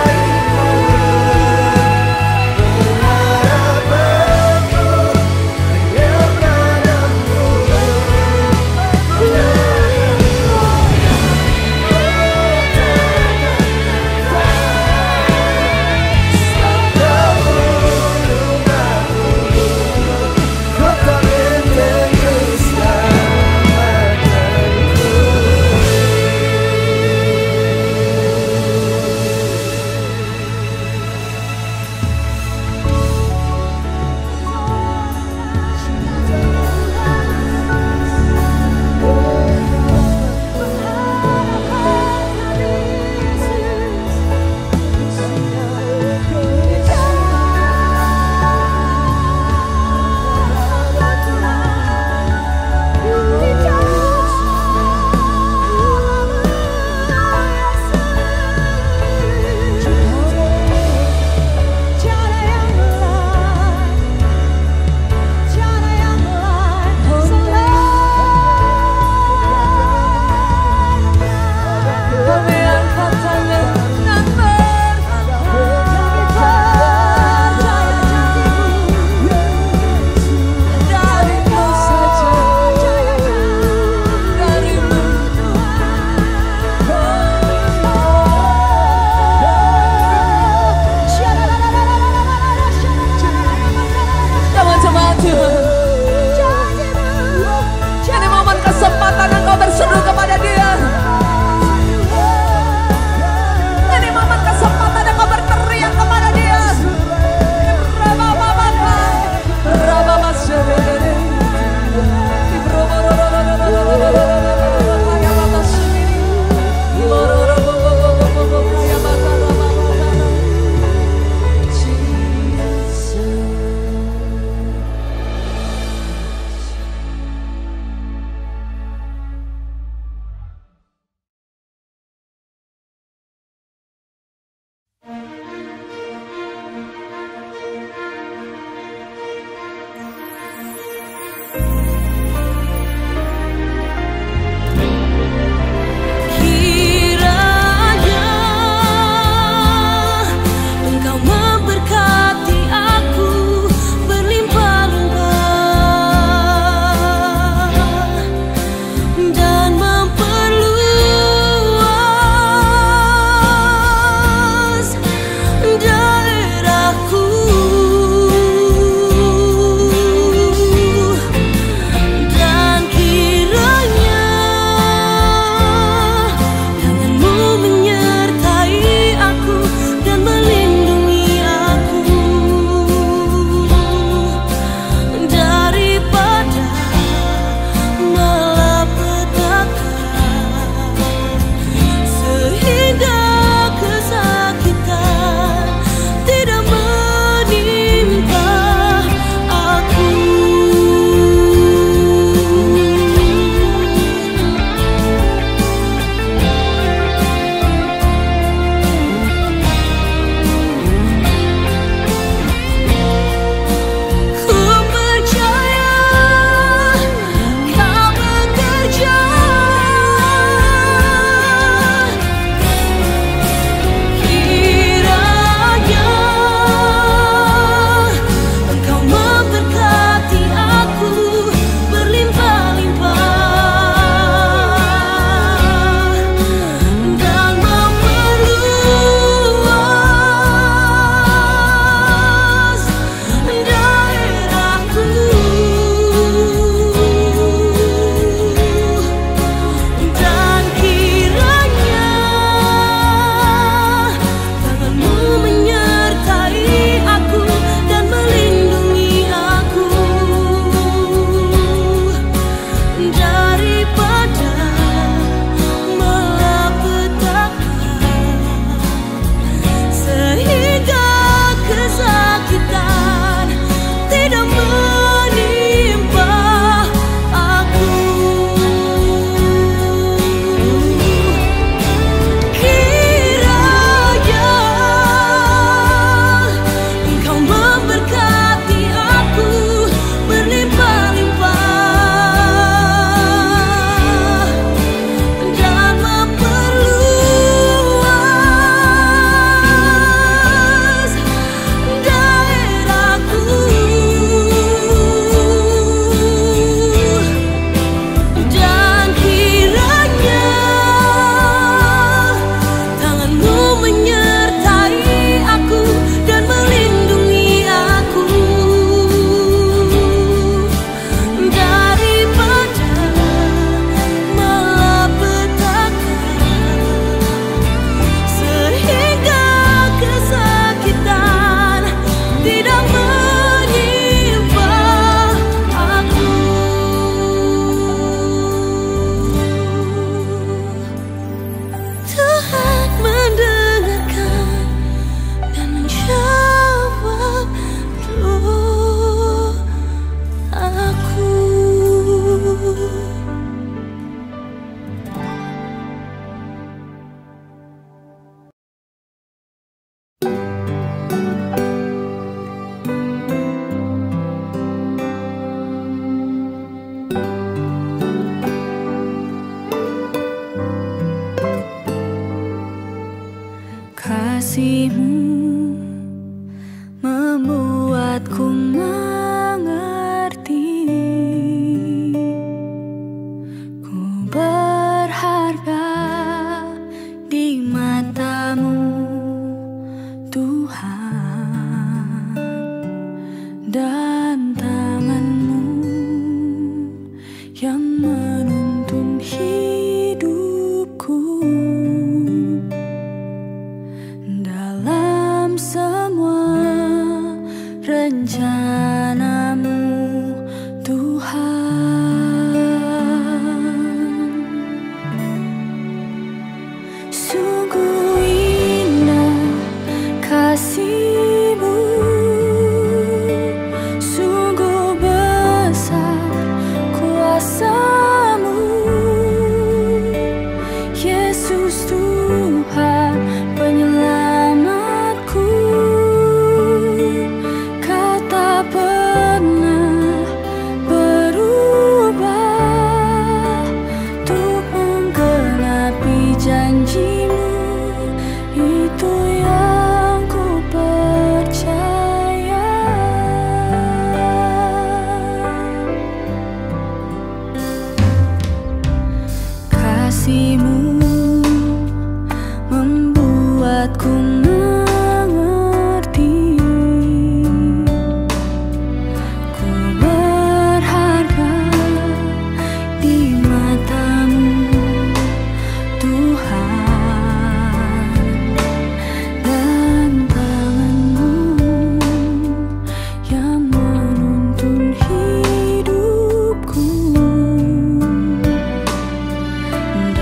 Kasihmu membuatku mengerti, ku berharga di matamu Tuhan, dan tanganmu yang menuntun hidupku. Rencanamu Tuhan sungguh indah, kasih-Mu sungguh besar, kuasa-Mu Yesus Tuhan penyelamat. Kasihmu membuatku mengerti, ku berharga di matamu Tuhan, dan tanganmu yang menuntun hidupku. I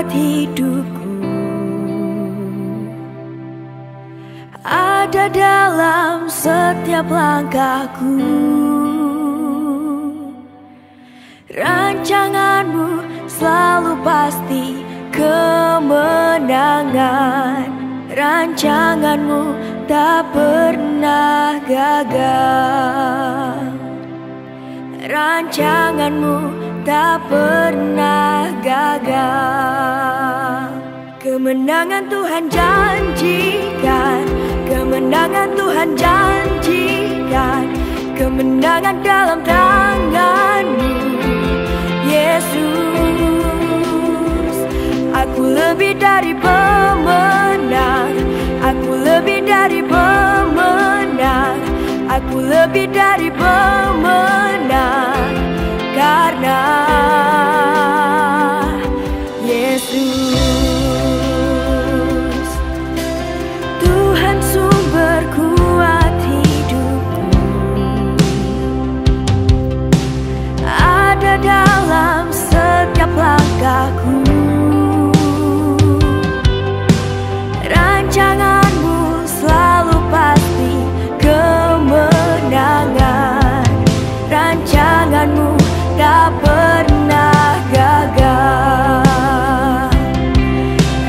buat hidupku ada dalam setiap langkahku. Rancanganmu selalu pasti kemenangan, rancanganmu tak pernah gagal, rancanganmu tak pernah gagal. Kemenangan Tuhan janjikan, kemenangan Tuhan janjikan, kemenangan dalam tangan-Mu Yesus. Aku lebih dari pemenang, aku lebih dari pemenang, aku lebih dari pemenang, karena Yesus Tuhan sumber kuat hidupku ada dalam setiap langkahku. Rancanganmu selalu pasti kemenangan, rancanganmu tak pernah gagal,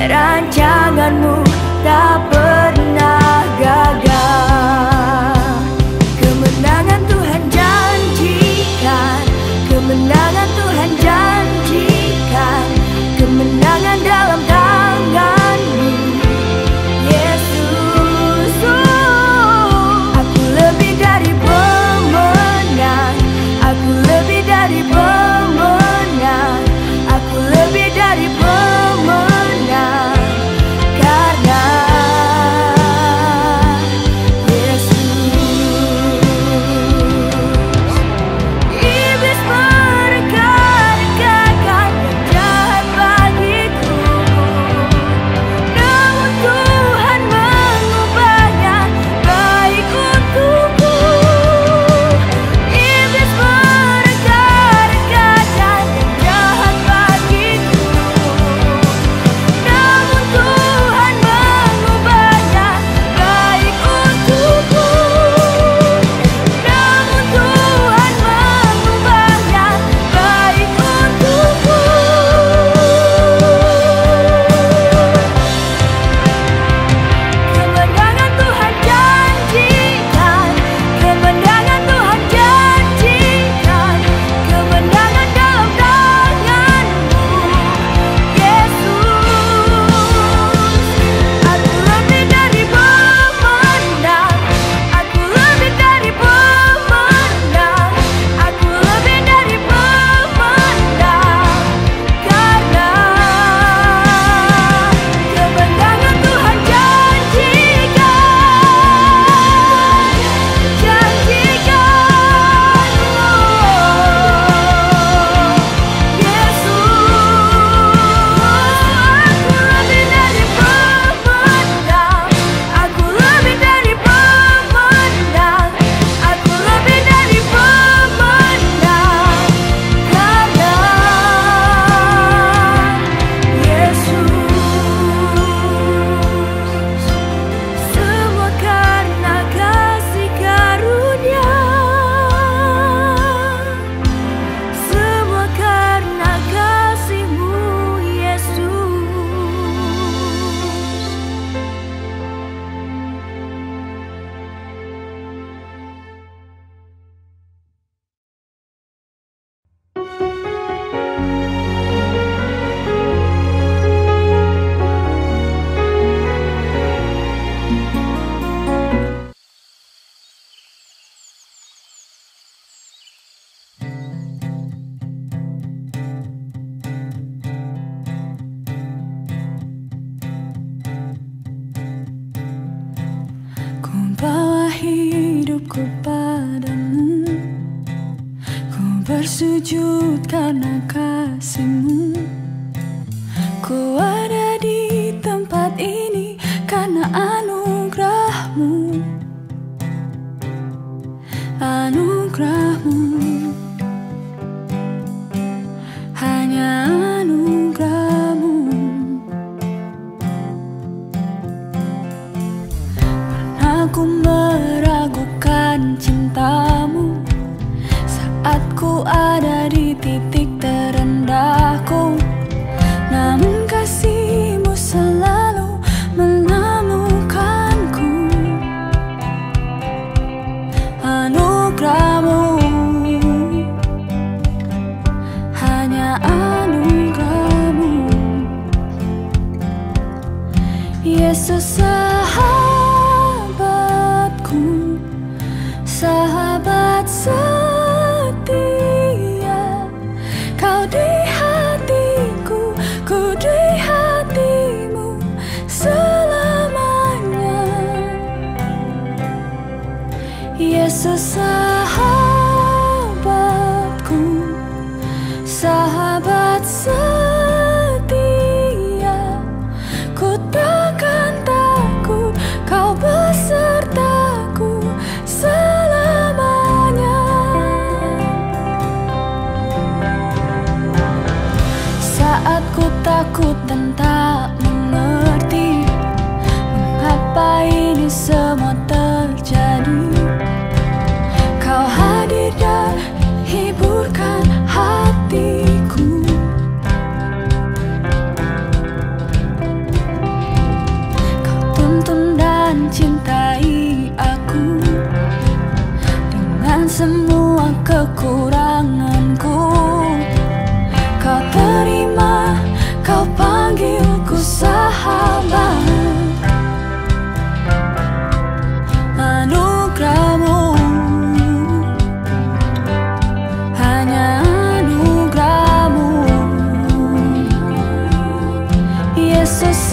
rancanganmu tak pernah gagal. Kemenangan Tuhan janjikan, kemenangan Tuhan janjikan, kemenangan dalam tangan-Mu Yesus. Aku lebih dari pemenang, aku lebih dari pemenang, aku lebih dari pemenang, karena Yesus. Iblis berkata-kata jahat bagiku, namun Tuhan mengubahnya baik untukku. Iblis berkata-kata jahat bagiku, namun Tuhan mengubahnya baik untukku. Namun Tuhan mengubahnya baik untukku. Kemenangan Tuhan janjikan, kemenangan Tuhan janjikan, kemenangan dalam tangan-Mu Yesus. Aku lebih dari pemenang, aku lebih dari pemenang, aku lebih dari pemenang, karena kemenangan Tuhan janjikan, janjikan, oh Yesus. Aku lebih dari pemenang, aku lebih dari pemenang, aku lebih dari pemenang, karena Yesus. Semua karena kasih karunia, semua karena kasih-Mu Yesus. Ku bawa hidupku padamu, ku bersujud karena kasih-Mu. Ku ada di tempat ini karena anugerah-Mu, anugerah-Mu, hanya anugerah-Mu. semua kekuranganku. Kau terima, kau panggilku sahabat. Anugerahmu, hanya anugerahmu, Yesus.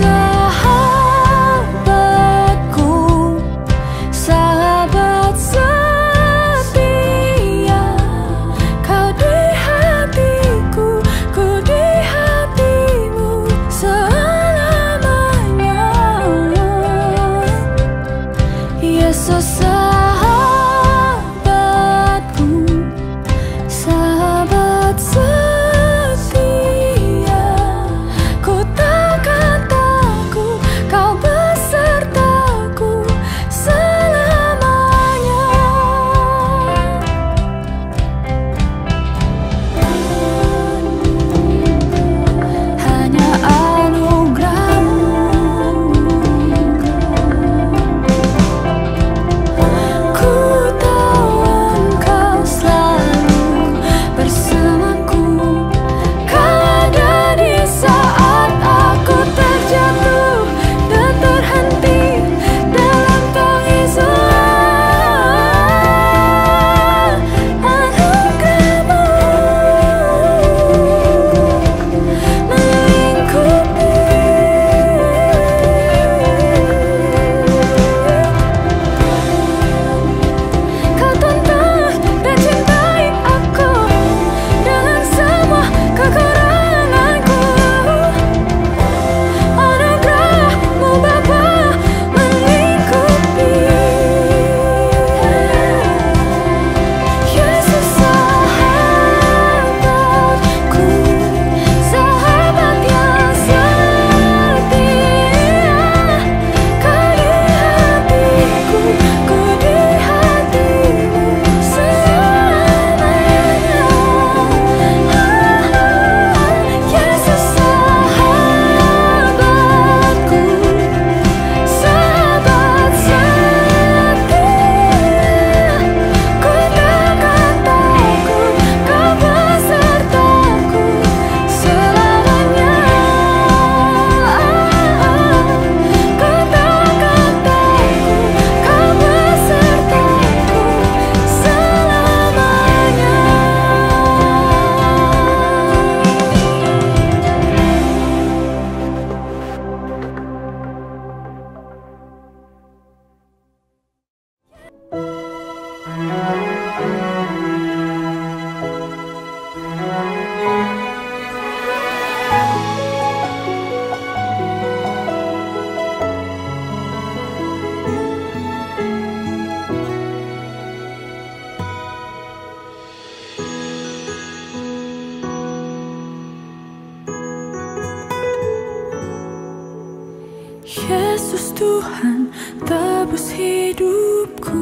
Yesus Tuhan, tebus hidupku.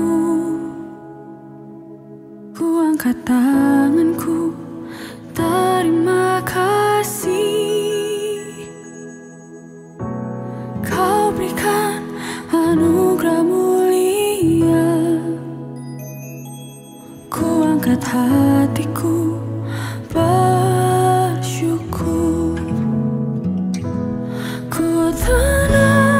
Ku angkat tanganku, terima kasih. Kau berikan anugerah mulia. Ku angkat hatiku, bersyukur. Ku tenang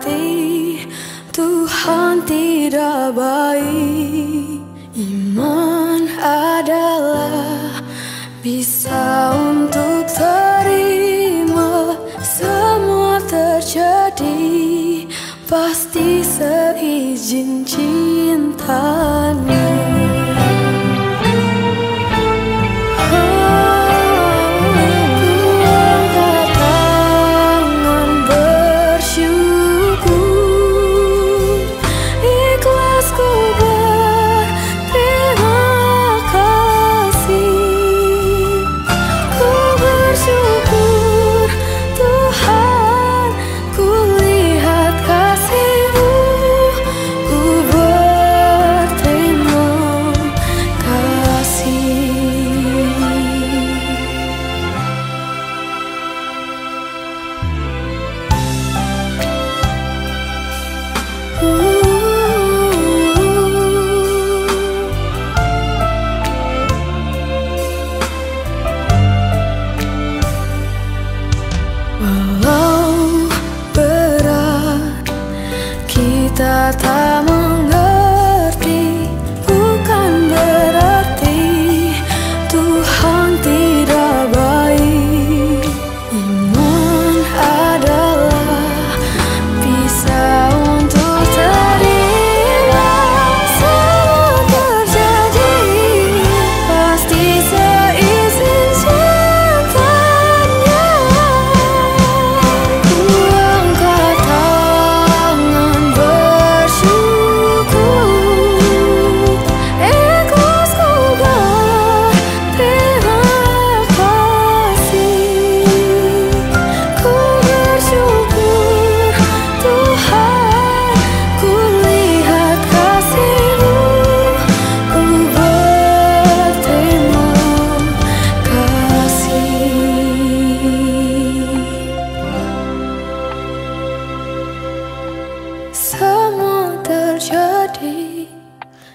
berarti Tuhan tidak baik. Iman adalah bisa untuk terima semua terjadi, pasti seizin cintanya.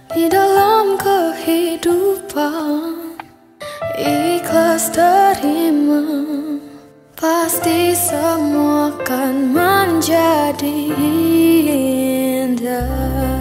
Di dalam kehidupan, ikhlas terima, pasti semua akan menjadi indah.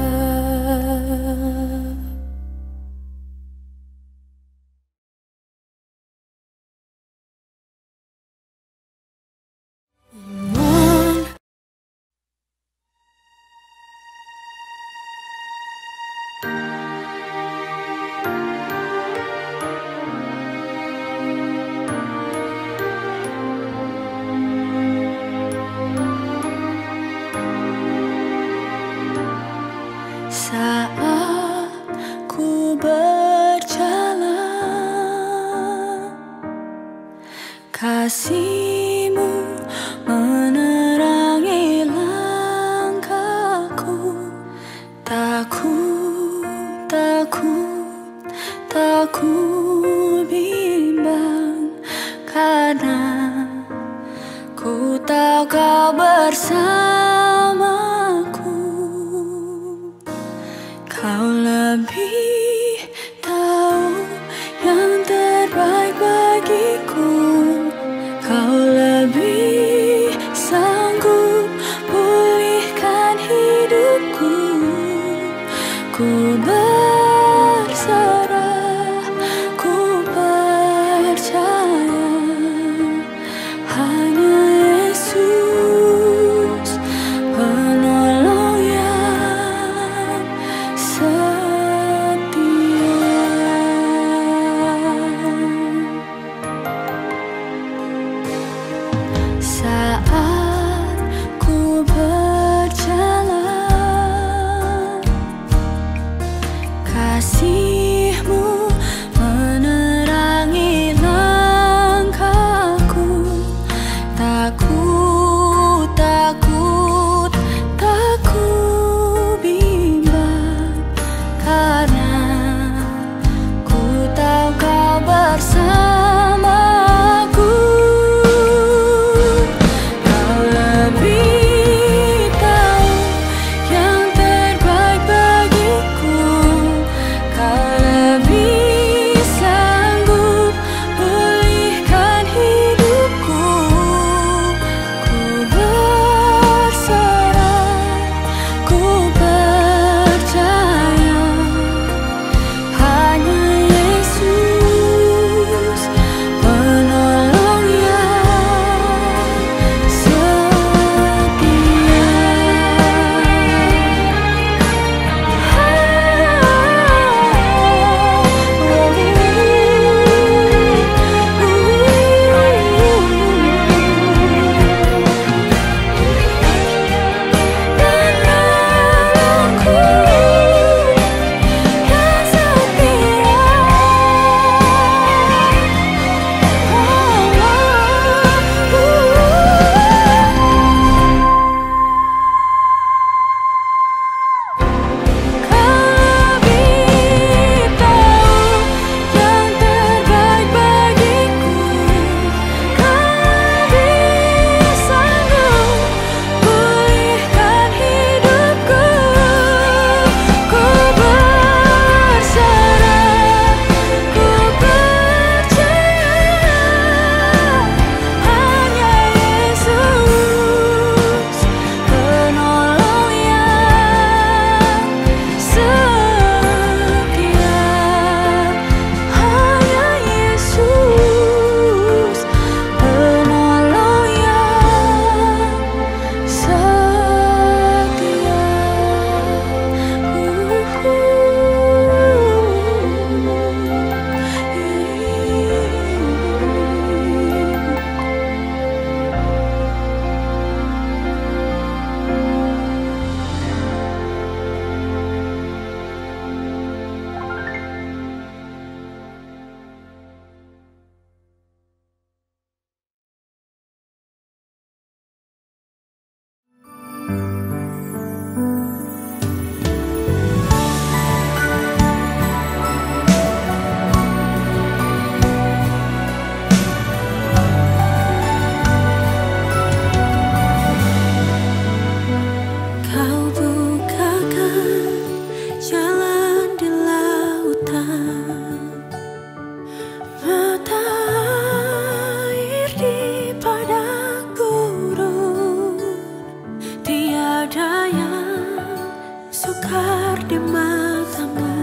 di matamu,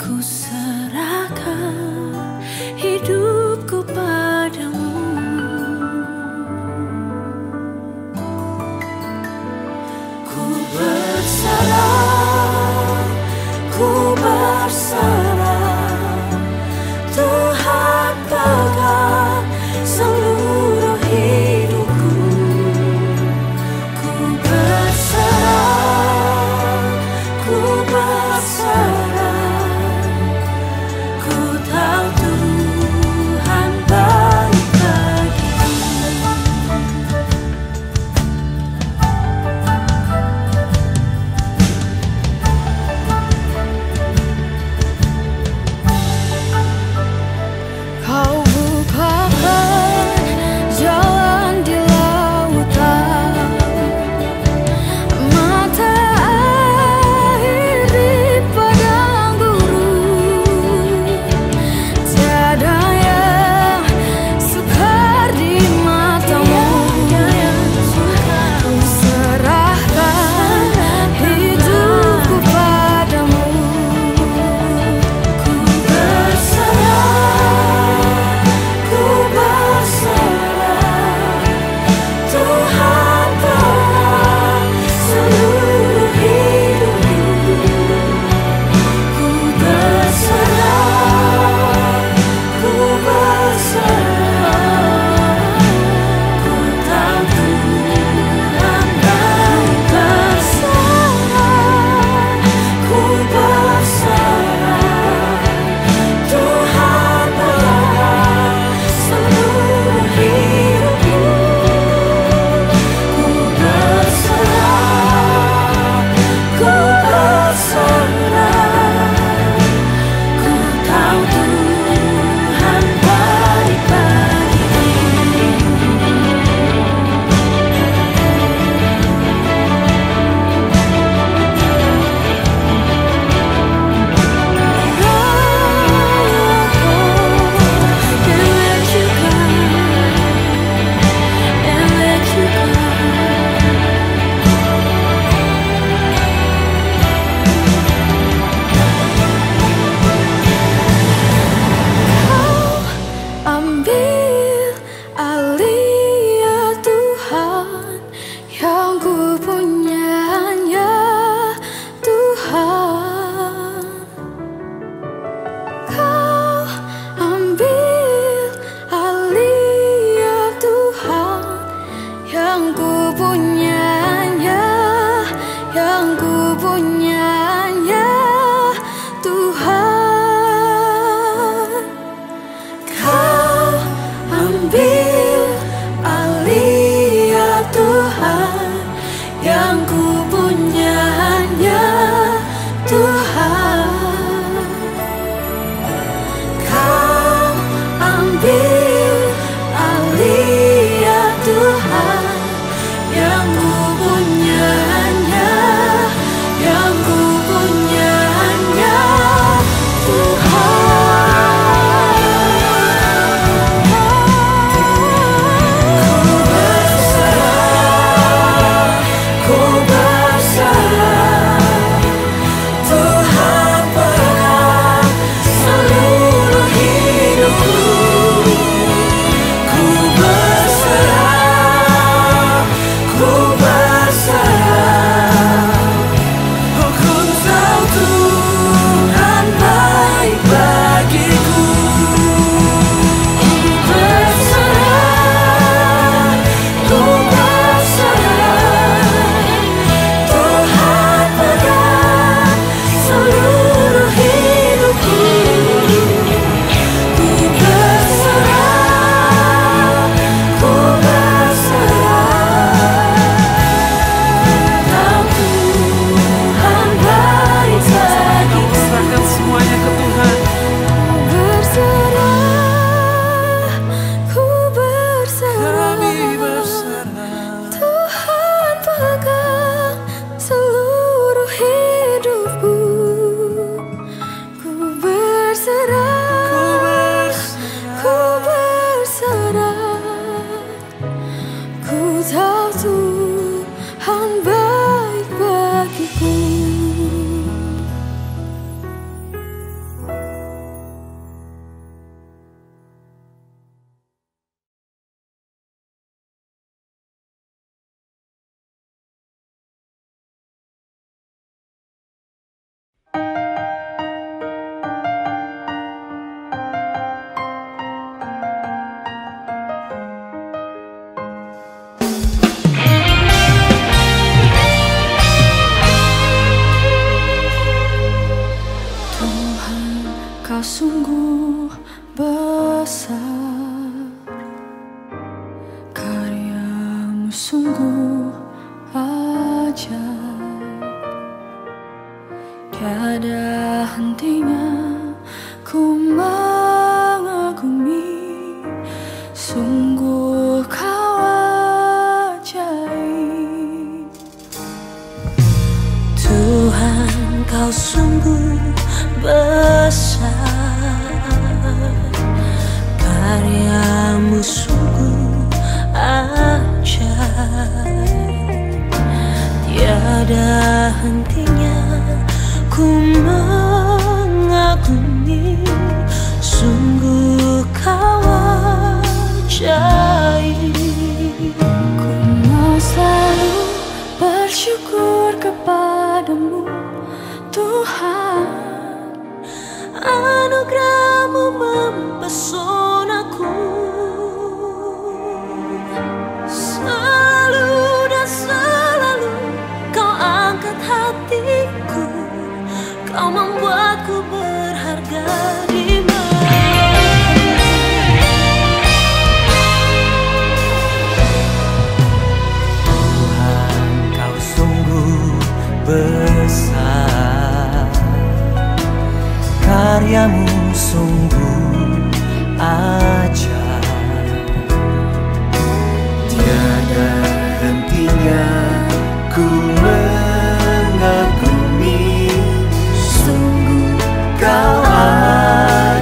ku serahkan hidupku padamu. Ku bersalah, ku bersalah, Tuhan pegang seluruh hidupku. Ku berserah, ku berserah, ku tahu Tuhan baik bagiku. Kau bukakan jalan di lautan, mata air di padang gurun. Tiada yang sukar di matamu. Ku serahkan hidupku padamu. Ku berserah, ku berserah, Tuhan Tuhan seluruh hidupku. Ku berserah, ku berserah, ku tahu Tuhan baik. Ku berserah, ku berserah, Tuhan baik seluruh hidupku. Ku berserah, ku berserah, ku tahu Tuhan baik bagiku. Ambil alih ya Tuhan, yang ku punya hanya Tuhan. Kau ambil alih ya Tuhan, yang ku punya hanya, yang ku punya hanya Tuhan. Kau ambil alih ya Tuhan, yang ku punya hanya Tuhan. Kau ambil alih ya Tuhan, yang ku punya hanya, yang ku punya hanya Tuhan. Ku berserah, ku berserah, ada hentinya ku mengagumi, sungguh kau ajaib. Tuhan, kau sungguh besar, karyamu sungguh ajaib, tiada hentinya ku mengagumi, sungguh kau ajaib. Ku mau selalu bersyukur kepadamu Tuhan, anugerahmu mempesonaku. Selalu dan selalu kau angkat hatiku, kau membuatku berharga di-Mu. Tuhan, kau sungguh besar, karyamu sungguh ajaib, tiada hentinya ku mengagumi, kau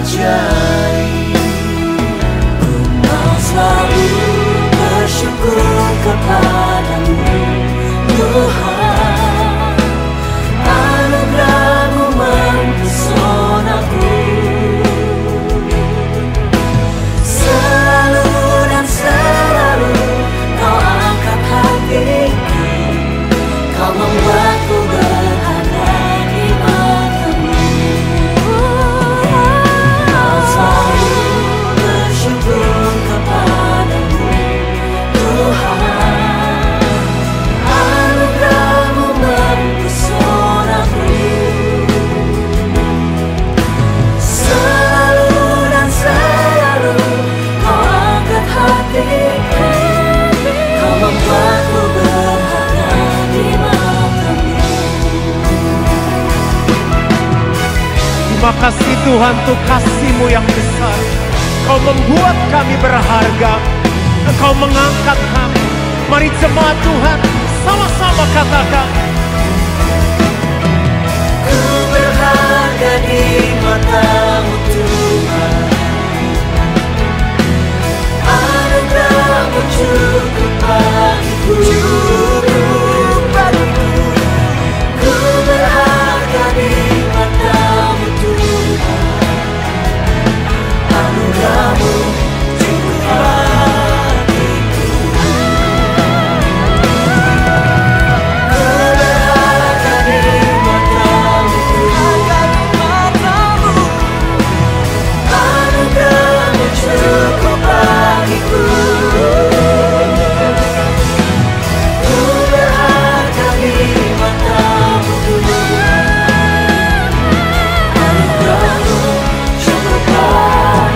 ajaib. Ku mau selalu bersyukur kepadamu Tuhan, anugerahmu mempesonaku. Selalu dan selalu kau angkat hatiku, kau membuatku kasih Tuhan, tuh kasih-Mu yang besar. Kau membuat kami berharga, Engkau mengangkat kami. Mari jemaat Tuhan sama-sama katakan, ku berharga di mata-Mu Tuhan, anugerah-Mu cukup bagiku, cukup bagiku. Ku berharga di mata-Mu Tuhan, kamu cukup bagiku. Berharga di mata-Mu Tuhan, anugerah-Mu cukup bagiku. Ku berharga di mata-Mu Tuhan, anugerah-Mu cukup bagiku.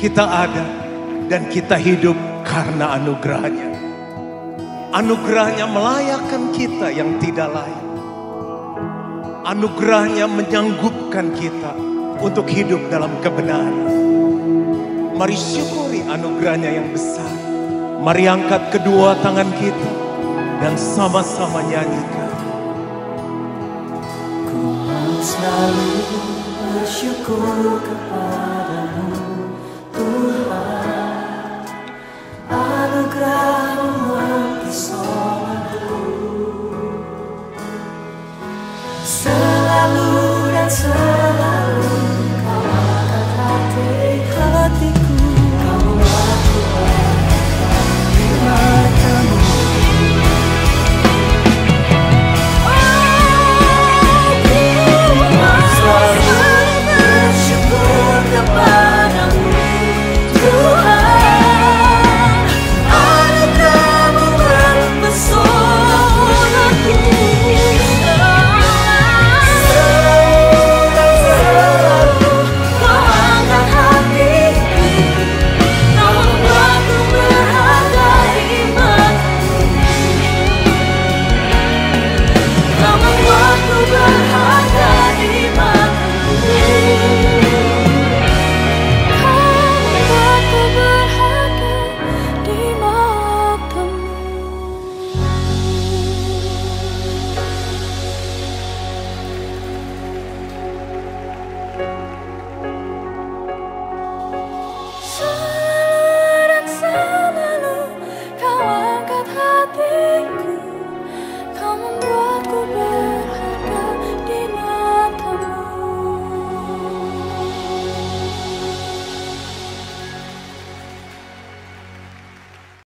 Kita ada dan kita hidup karena anugerahnya. Anugerahnya melayakkan kita yang tidak layak. Anugerahnya menyanggupkan kita untuk hidup dalam kebenaran. Mari syukuri anugerahnya yang besar. Mari angkat kedua tangan kita dan sama-sama nyanyikan. Ku selalu bersyukur kepada